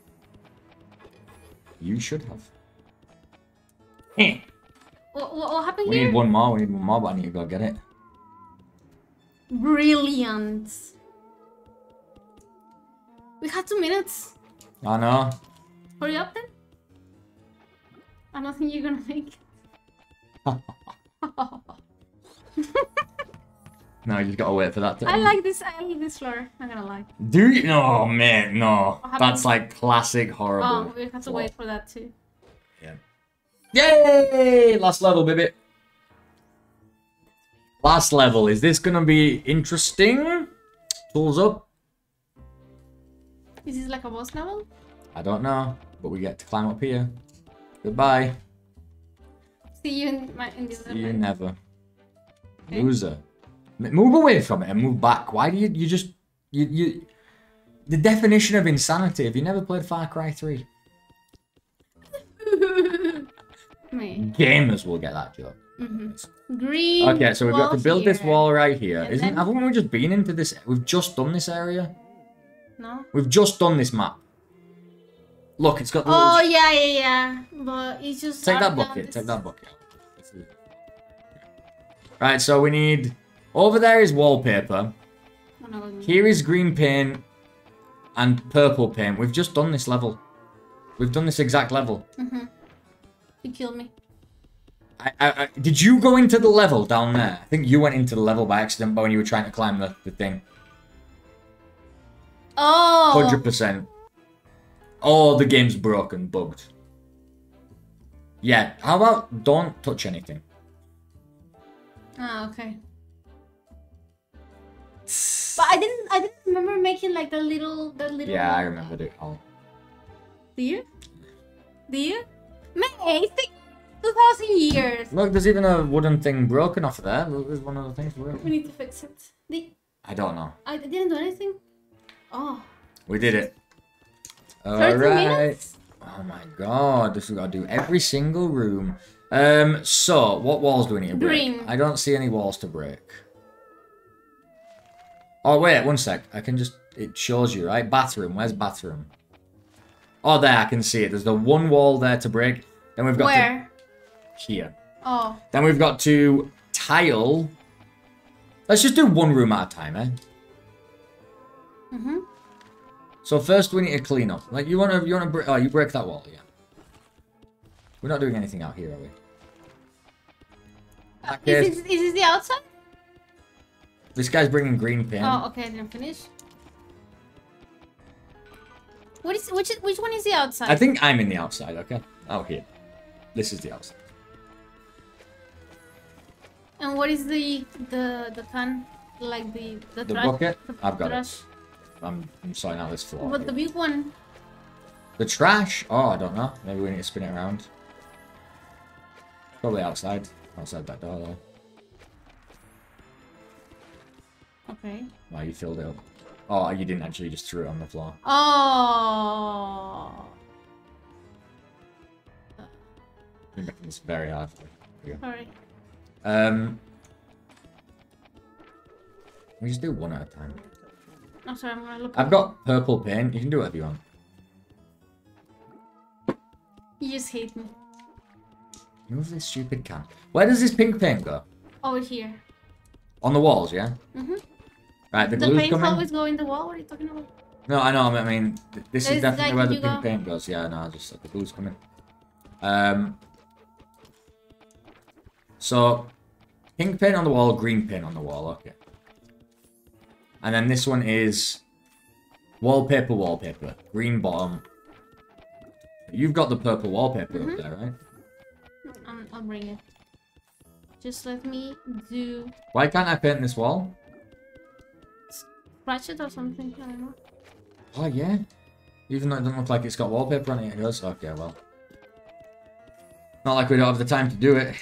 You should have. What happened here? We need one more, but I need to go get it. Brilliant. We had 2 minutes. I know. Hurry up then. I don't think you're gonna make it. No, you just gotta wait for that to end. I like this floor, I'm not gonna lie. Do you? No, man, no. That's like classic horrible. Oh, we have to wait for that too. Yeah. Yay! Last level, baby. Last level. Is this gonna be interesting? Tools up. Is this like a boss level? I don't know, but we get to climb up here. Goodbye. See you in this level. See you never. Okay. Loser. Move away from it and move back. Why do you just... You the definition of insanity. Have you never played Far Cry 3? Mate. Gamers will get that joke. Mm-hmm. Green. Okay, so we've got to build here. This wall right here. And Isn't? Haven't we just been into this? We've just done this area. No. We've just done this map. Look, it's got. The oh little... yeah. But it's just. Take that bucket. Take that bucket. Right. So we need. Over there is wallpaper. Oh, no. Here is green paint and purple paint. We've just done this level. We've done this exact level. Mm-hmm. You killed me. I did you go into the level down there? I think you went into the level by accident when you were trying to climb the thing. Oh! 100%. Oh, the game's broken, bugged. Yeah, how about don't touch anything? Ah, okay. But I didn't remember making like the little... Yeah, I remembered it all. Do you? Do you? Mate, it's been 2,000 years. Look, there's even a wooden thing broken off of there. Look, there's one of the things broken. We need to fix it. I don't know. I didn't do anything. Oh. We did it. All right. Oh my god, this we got to do every single room. So what walls do we need to break? Green. I don't see any walls to break. Oh wait, one sec. I can just. It shows you right. Bathroom. Where's bathroom? Oh, there, I can see it. There's the one wall there to break. Then we've got where? To... Here. Oh. Then we've got to tile. Let's just do one room at a time, eh? Mm-hmm. So first we need to clean up. Like, you wanna break... Oh, you break that wall, yeah. We're not doing anything out here, are we? Is this the outside? This guy's bringing green paint. Oh, okay, then finish. Which one is the outside? I think I'm in the outside, okay? Oh, here. This is the outside. And what is the can? Like the trash? Bucket? I've got trash. It. I'm sorting out this floor. But here. The big one? The trash? Oh, I don't know. Maybe we need to spin it around. Probably outside. Outside that door, though. Okay. Wow, you filled it up. Oh, you didn't actually, just threw it on the floor. Oh. You're making this very hard for you. Sorry. We just do one at a time. I'm sorry, I'm gonna look. I've got purple paint. You can do whatever you want. You just hate me. Move this stupid can. Where does this pink paint go? Over here. On the walls, yeah? Mm-hmm. Right, the glue's paint always go in the wall? What are you talking about? No, I know. I mean, this is definitely where the pink paint goes. Yeah, no, just the glue's coming. So, pink paint on the wall, green paint on the wall. Okay. And then this one is wallpaper, wallpaper, green bottom. You've got the purple wallpaper up there, right? I'll bring it. Just let me do. Why can't I paint this wall? Ratchet or something, I don't know. Oh yeah. Even though it doesn't look like it's got wallpaper on it, it goes, okay, well. Not like we don't have the time to do it.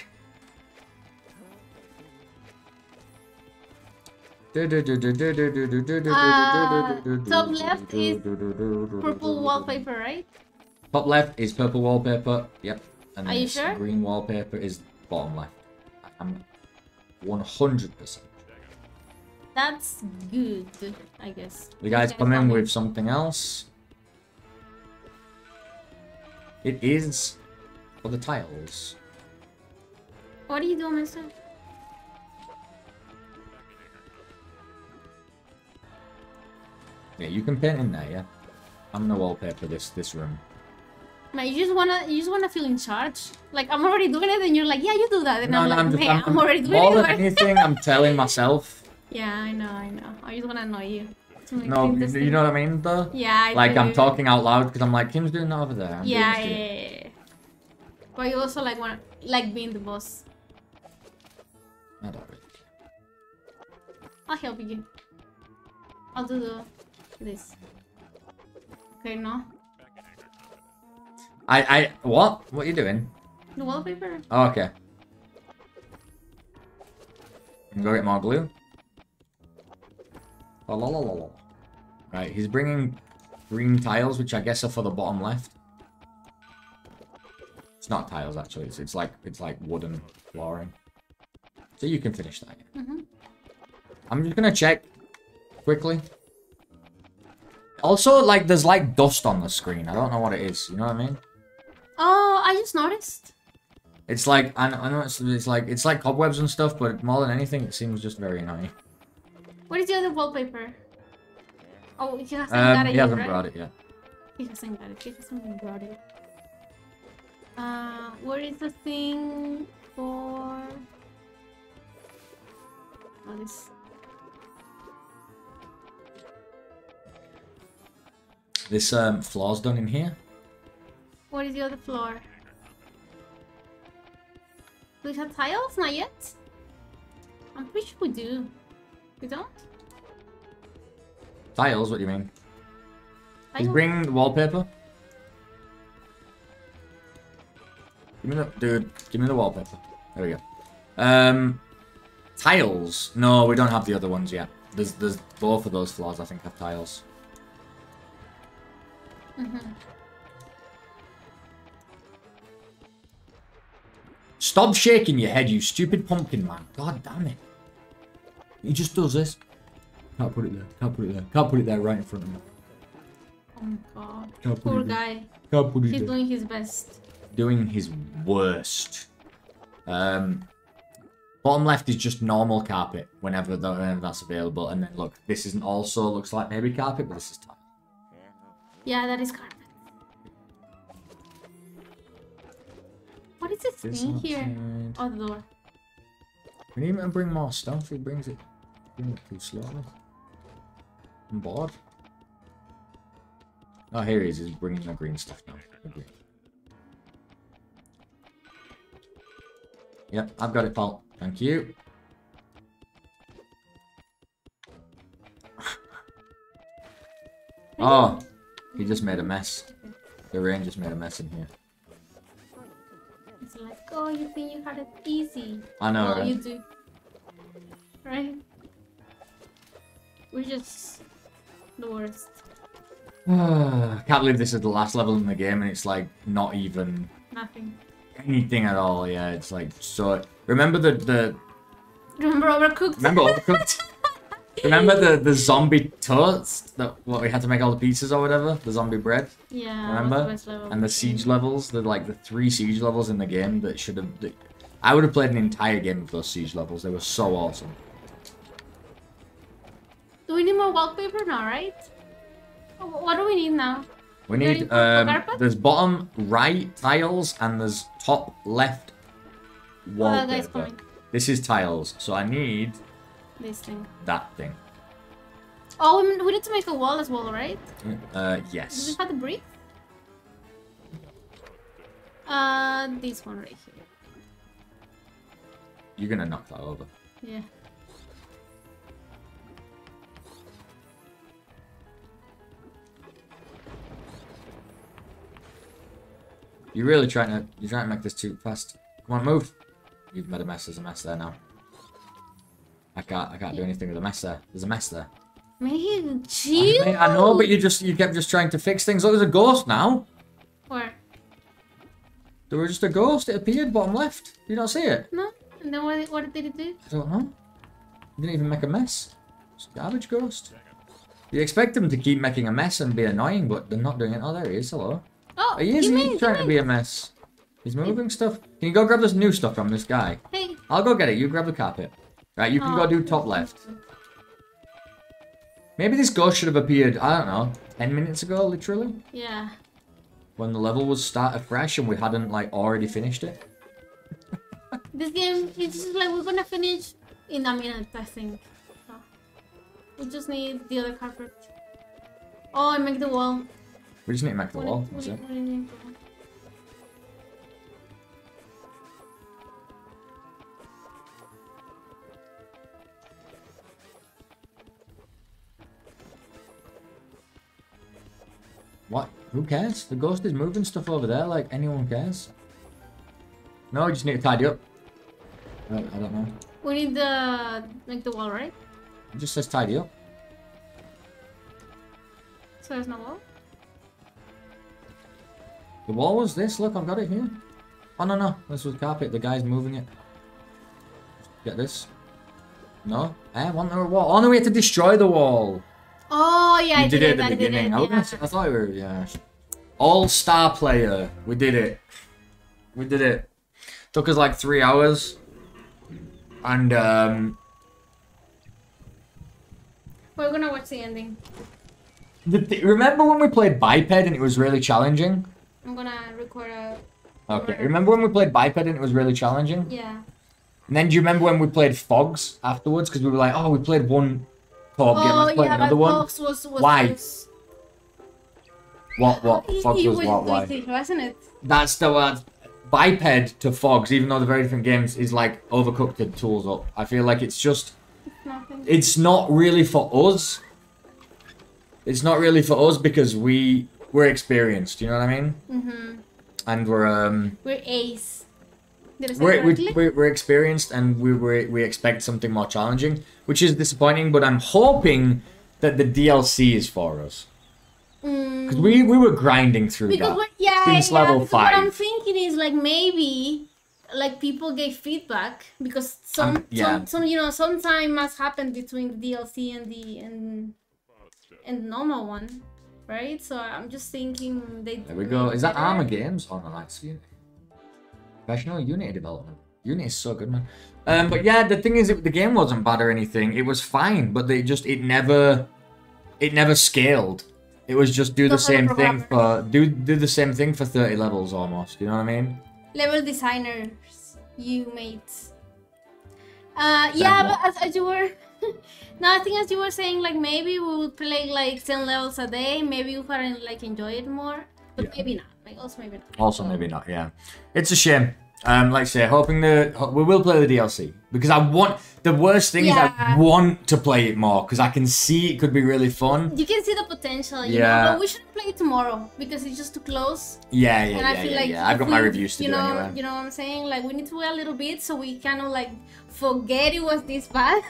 Top left is purple wallpaper, right? Top left is purple wallpaper, yep. And then green wallpaper is bottom left. I'm 100%. That's good, I guess. You guys come in with something else. It is for the tiles. What are you doing, mister? Yeah, you can paint in there, yeah. I'm gonna wallpaper this room. Man, you just wanna feel in charge. Like I'm already doing it, and you're like, yeah, you do that. And no, I'm already doing it. More than anything, I'm telling myself. Yeah, I know. I just wanna annoy you. No, you know what I mean, though. Yeah, I like do. I'm talking out loud because I'm like, Kim's doing that over there. Yeah. But you also like want like being the boss. I don't really care. I'll help you. I'll do this. Okay, no. What? What are you doing? The wallpaper. Oh, okay. Can go get more glue. Oh, la, la, la, la. Right, he's bringing green tiles, which I guess are for the bottom left. It's not tiles actually. It's like wooden flooring. So you can finish that. Mm-hmm. I'm just gonna check quickly. Also, like, there's like dust on the screen. I don't know what it is. You know what I mean? Oh, I just noticed. It's like I know it's like cobwebs and stuff, but more than anything, it seems just very annoying. What is the other wallpaper? Oh, he hasn't got it yet. He hasn't brought it yet. He hasn't brought it. Where is the thing for? Oh, this. This floor's done in here. What is the other floor? Do we have tiles? Not yet? I'm pretty sure we do. We don't? Tiles? What do you mean? He's bringing the wallpaper. Give me the wallpaper. There we go. Tiles? No, we don't have the other ones yet. There's both of those floors I think have tiles. Mm-hmm. Stop shaking your head, you stupid pumpkin man. God damn it. He just does this. Can't put it there. Can't put it there. Can't put it there right in front of me. Oh my god. Can't Poor guy. Can't put it He's there. Doing his best. Doing his worst. Bottom left is just normal carpet whenever that's available. And then look, this isn't also looks like maybe carpet, but this is tile. Yeah, that is carpet. What is this thing here? Outside. Oh, the door. We need him to bring more stuff. He brings it too slowly. I'm bored. Oh, here he is. He's bringing the green stuff now. Yep, I've got it, pal. Thank you. Oh. He just made a mess. The rain just made a mess in here. It's like, oh, you think you had it easy. I know, well, right? You do. Right? We're just the worst. I can't believe this is the last level in the game and it's like not even... Nothing. Anything at all, yeah. It's like, so... Remember Overcooked? Remember Overcooked? Remember the zombie toast? What we had to make all the pizzas or whatever? The zombie bread? Yeah, remember? And the siege levels, the three siege levels in the game that should have... I would have played an entire game with those siege levels. They were so awesome. Do we need more wallpaper now, right? What do we need now? We need... there's bottom right tiles and there's top left wallpaper. Oh, this is tiles, so I need... This thing. That thing. Oh, we need to make a wall as well, right? Yes. Did we have the brick? This one right here. You're gonna knock that over. Yeah. You're trying to make this too fast. Come on, move. You've made a mess. There's a mess there now. I can't do anything with a mess there. There's a mess there. Man, chill. I know, but you kept trying to fix things. Oh, there's a ghost now. Where? There was just a ghost. It appeared bottom left. Did you not see it? No. And then what did it do? I don't know. It didn't even make a mess. It's a garbage ghost. You expect them to keep making a mess and be annoying, but they're not doing it. Oh, there he is. Hello. Oh, he's trying to be a mess. He's moving stuff. Can you go grab this new stuff from this guy? Hey. I'll go get it. You grab the carpet. Right, you can go do top left. Maybe this ghost should have appeared, I don't know, 10 minutes ago, literally? Yeah. When the level was started fresh and we hadn't, like, already finished it. This game, it's just like, we're gonna finish in a minute, I think. So, we just need the other carpet. Oh, I make the wall. We just need to make the wall, that's it. What? Who cares? The ghost is moving stuff over there like anyone cares. No, we just need to tidy up. I don't know. We need the... like the wall, right? It just says tidy up. So there's no wall? The wall was this. Look, I've got it here. Oh, no, no. This was carpet. The guy's moving it. Get this. No. I want the wall. Oh, no, we had to destroy the wall. Oh, yeah, I did it at the beginning. I thought we were, yeah. All-star player. We did it. We did it. Took us like 3 hours. And, we're gonna watch the ending. Remember when we played Biped and it was really challenging? I'm gonna record a... Okay, remember when we played Biped and it was really challenging? Yeah. And then do you remember when we played Fogs afterwards? Because we were like, oh, we played one... Fogs was why? Wasn't it? That's the word. Biped to Fogs, even though they're very different games, is like Overcooked and Tools Up. I feel like it's just... It's not really for us. It's not really for us because we're experienced, you know what I mean? Mm-hmm. And we're ace. We're experienced and we expect something more challenging, which is disappointing, but I'm hoping that the DLC is for us. Because we were grinding through that since level 5. What I'm thinking is, like, maybe, like, people gave feedback, because some you know, sometime must happen between the DLC and the normal one, right? So I'm just thinking they... There we go. Is that Armor Games? Oh, no, that's it. Professional Unity development. Unity is so good, man. But yeah, the thing is, the game wasn't bad or anything. It was fine, but they just it never scaled. It was just do the same thing for 30 levels almost. You know what I mean? Level designers, you mates. Yeah, but as you were, no, I think as you were saying, like maybe we would play like 10 levels a day. Maybe we wouldn't like enjoy it more, but maybe not. Also maybe not. Also maybe not, yeah. It's a shame. Like I say, hoping we will play the DLC. Because I want... The worst thing is I want to play it more. Because I can see it could be really fun. You can see the potential, you know. But we should play it tomorrow. Because it's just too close. Yeah, I've got my reviews to do anyway. You know what I'm saying? Like, we need to wait a little bit so we kind of, like, forget it was this bad.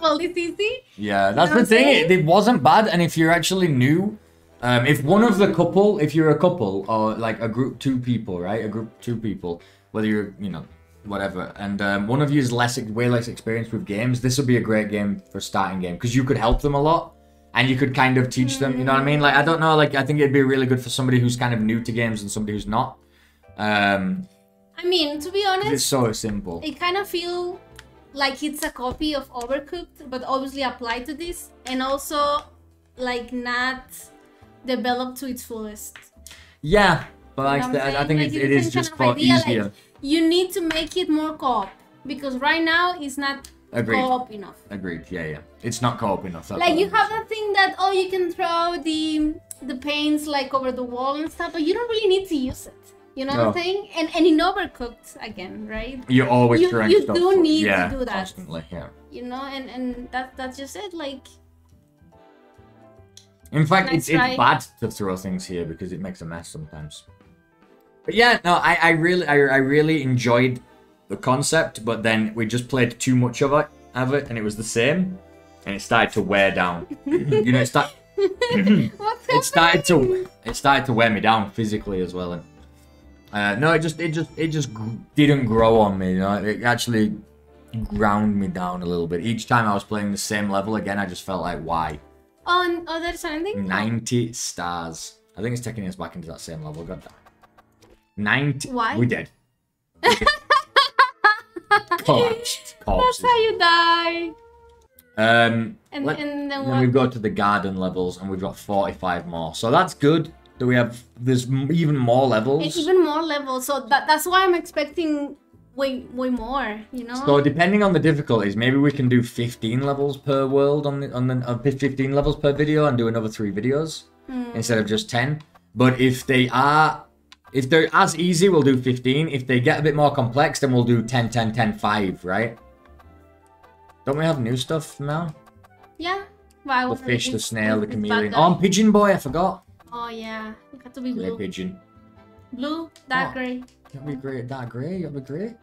Well, this easy. Yeah, that's the thing. It wasn't bad. And if you're actually new... if one of the couple, if you're a couple or like a group two people, right? A group two people, whether you're, you know, whatever. And one of you is way less experienced with games. This would be a great game for starting game because you could help them a lot and you could kind of teach them, you know what I mean? Like, I don't know, like, I think it'd be really good for somebody who's kind of new to games and somebody who's not. I mean, to be honest, it's so simple. It kind of feels like it's a copy of Overcooked, but obviously applied to this and also like not... developed to its fullest. Yeah, but I think like it is just for easier. Like, you need to make it more co-op because right now it's not co-op enough. Agreed. Yeah, yeah. It's not co-op enough. Like you have that thing that you can throw the paints like over the wall and stuff, but you don't really need to use it. You know what I'm saying? And in Overcooked again, right? You're always trying stuff. You do need to do that constantly. Yeah. You know, and that's just it. Like. In fact, it's bad to throw things here because it makes a mess sometimes. But yeah, no, I really enjoyed the concept, but then we just played too much of it, and it was the same, and it started to wear down. You know, it started to wear me down physically as well, and no, it just didn't grow on me. You know, it actually ground me down a little bit. Each time I was playing the same level again, I just felt like, why? Oh, and oh, there's something. 90 stars. I think it's taking us back into that same level. God damn it. 90. Why? We did. Collapsed. That's how you die. And then we go to the garden levels, and we've got 45 more. So that's good. That we have. There's even more levels. It's even more levels. So that's why I'm expecting way more. You know. So depending on the difficulties, maybe we can do 15 levels per world on 15 levels per video, and do another 3 videos instead of just 10. But if they're as easy, we'll do 15. If they get a bit more complex, then we'll do 10, 10, 10, 5, right? Don't we have new stuff now? Yeah. Well, the fish, the snail, the chameleon. Oh, and Pigeon Boy, I forgot. Oh, yeah. You got to be blue. Pigeon. Blue, dark grey. You got to be grey, dark grey. You got to be grey.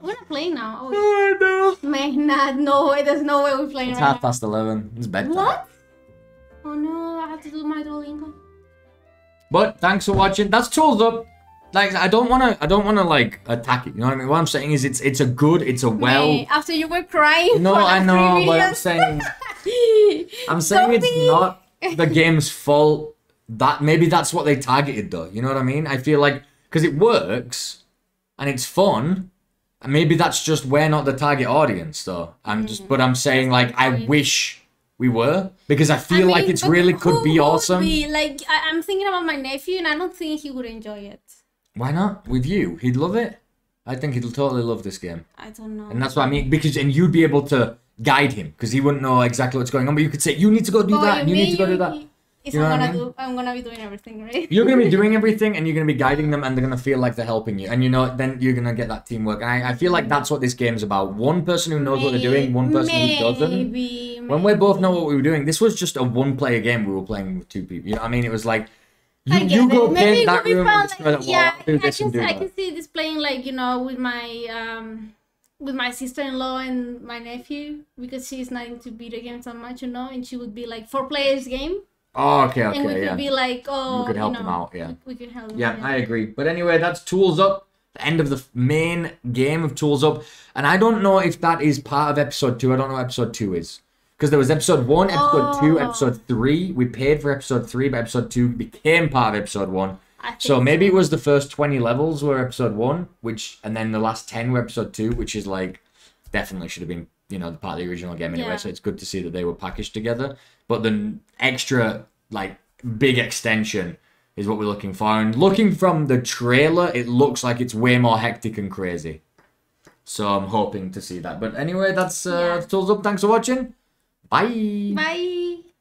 We're not playing now. Oh, no. Man, no way. There's no way we're playing right now. It's 11:30. It's bedtime. What? Oh, no. I have to do my Duolingo. But thanks for watching. That's Tools Up. Like, I don't wanna like attack it. You know what I mean? What I'm saying is, it's well. Mate, after you were crying. No, I know, but I'm saying it's not the game's fault. That maybe that's what they targeted, though. You know what I mean? I feel like because it works and it's fun, and maybe that's just we're not the target audience, though. But I'm saying like I wish we were, because I feel like it's really could be awesome. Like, I'm thinking about my nephew, and I don't think he would enjoy it. Why not? With you, he'd love it. I think he'll totally love this game. I don't know. And that's what I mean, because and you'd be able to guide him, because he wouldn't know exactly what's going on. But you could say, "You need to go do that, and you need to go do that." I'm gonna be doing everything, right? You're gonna be doing everything, and you're gonna be guiding them, and they're gonna feel like they're helping you. And you know, then you're gonna get that teamwork. And I feel like that's what this game's about. One person who knows what they're doing, one person who doesn't. When we both know what we were doing, this was just a one-player game. We were playing with 2 people. You know what I mean? It was like, you go paint that room. Yeah, I can see this playing like, you know, with my sister-in-law and my nephew, because she's not into video games so much, you know, and she would be like 4-player game. Oh, okay, and we could be like, oh, we could help them out, yeah. We could help. Yeah, I agree. But anyway, that's Tools Up, the end of the main game of Tools Up, and I don't know if that is part of episode 2. I don't know what episode 2 is, because there was episode 1, episode 2, episode 3. We paid for episode 3, but episode 2 became part of episode 1. So maybe it was the first 20 levels were episode 1, which, and then the last 10 were episode 2, which is like definitely should have been, you know, part of the original game anyway. Yeah. So it's good to see that they were packaged together. But the extra, like, big extension is what we're looking for. And looking from the trailer, it looks like it's way more hectic and crazy. So I'm hoping to see that. But anyway, that's Tools Up. Thanks for watching. Bye. Bye.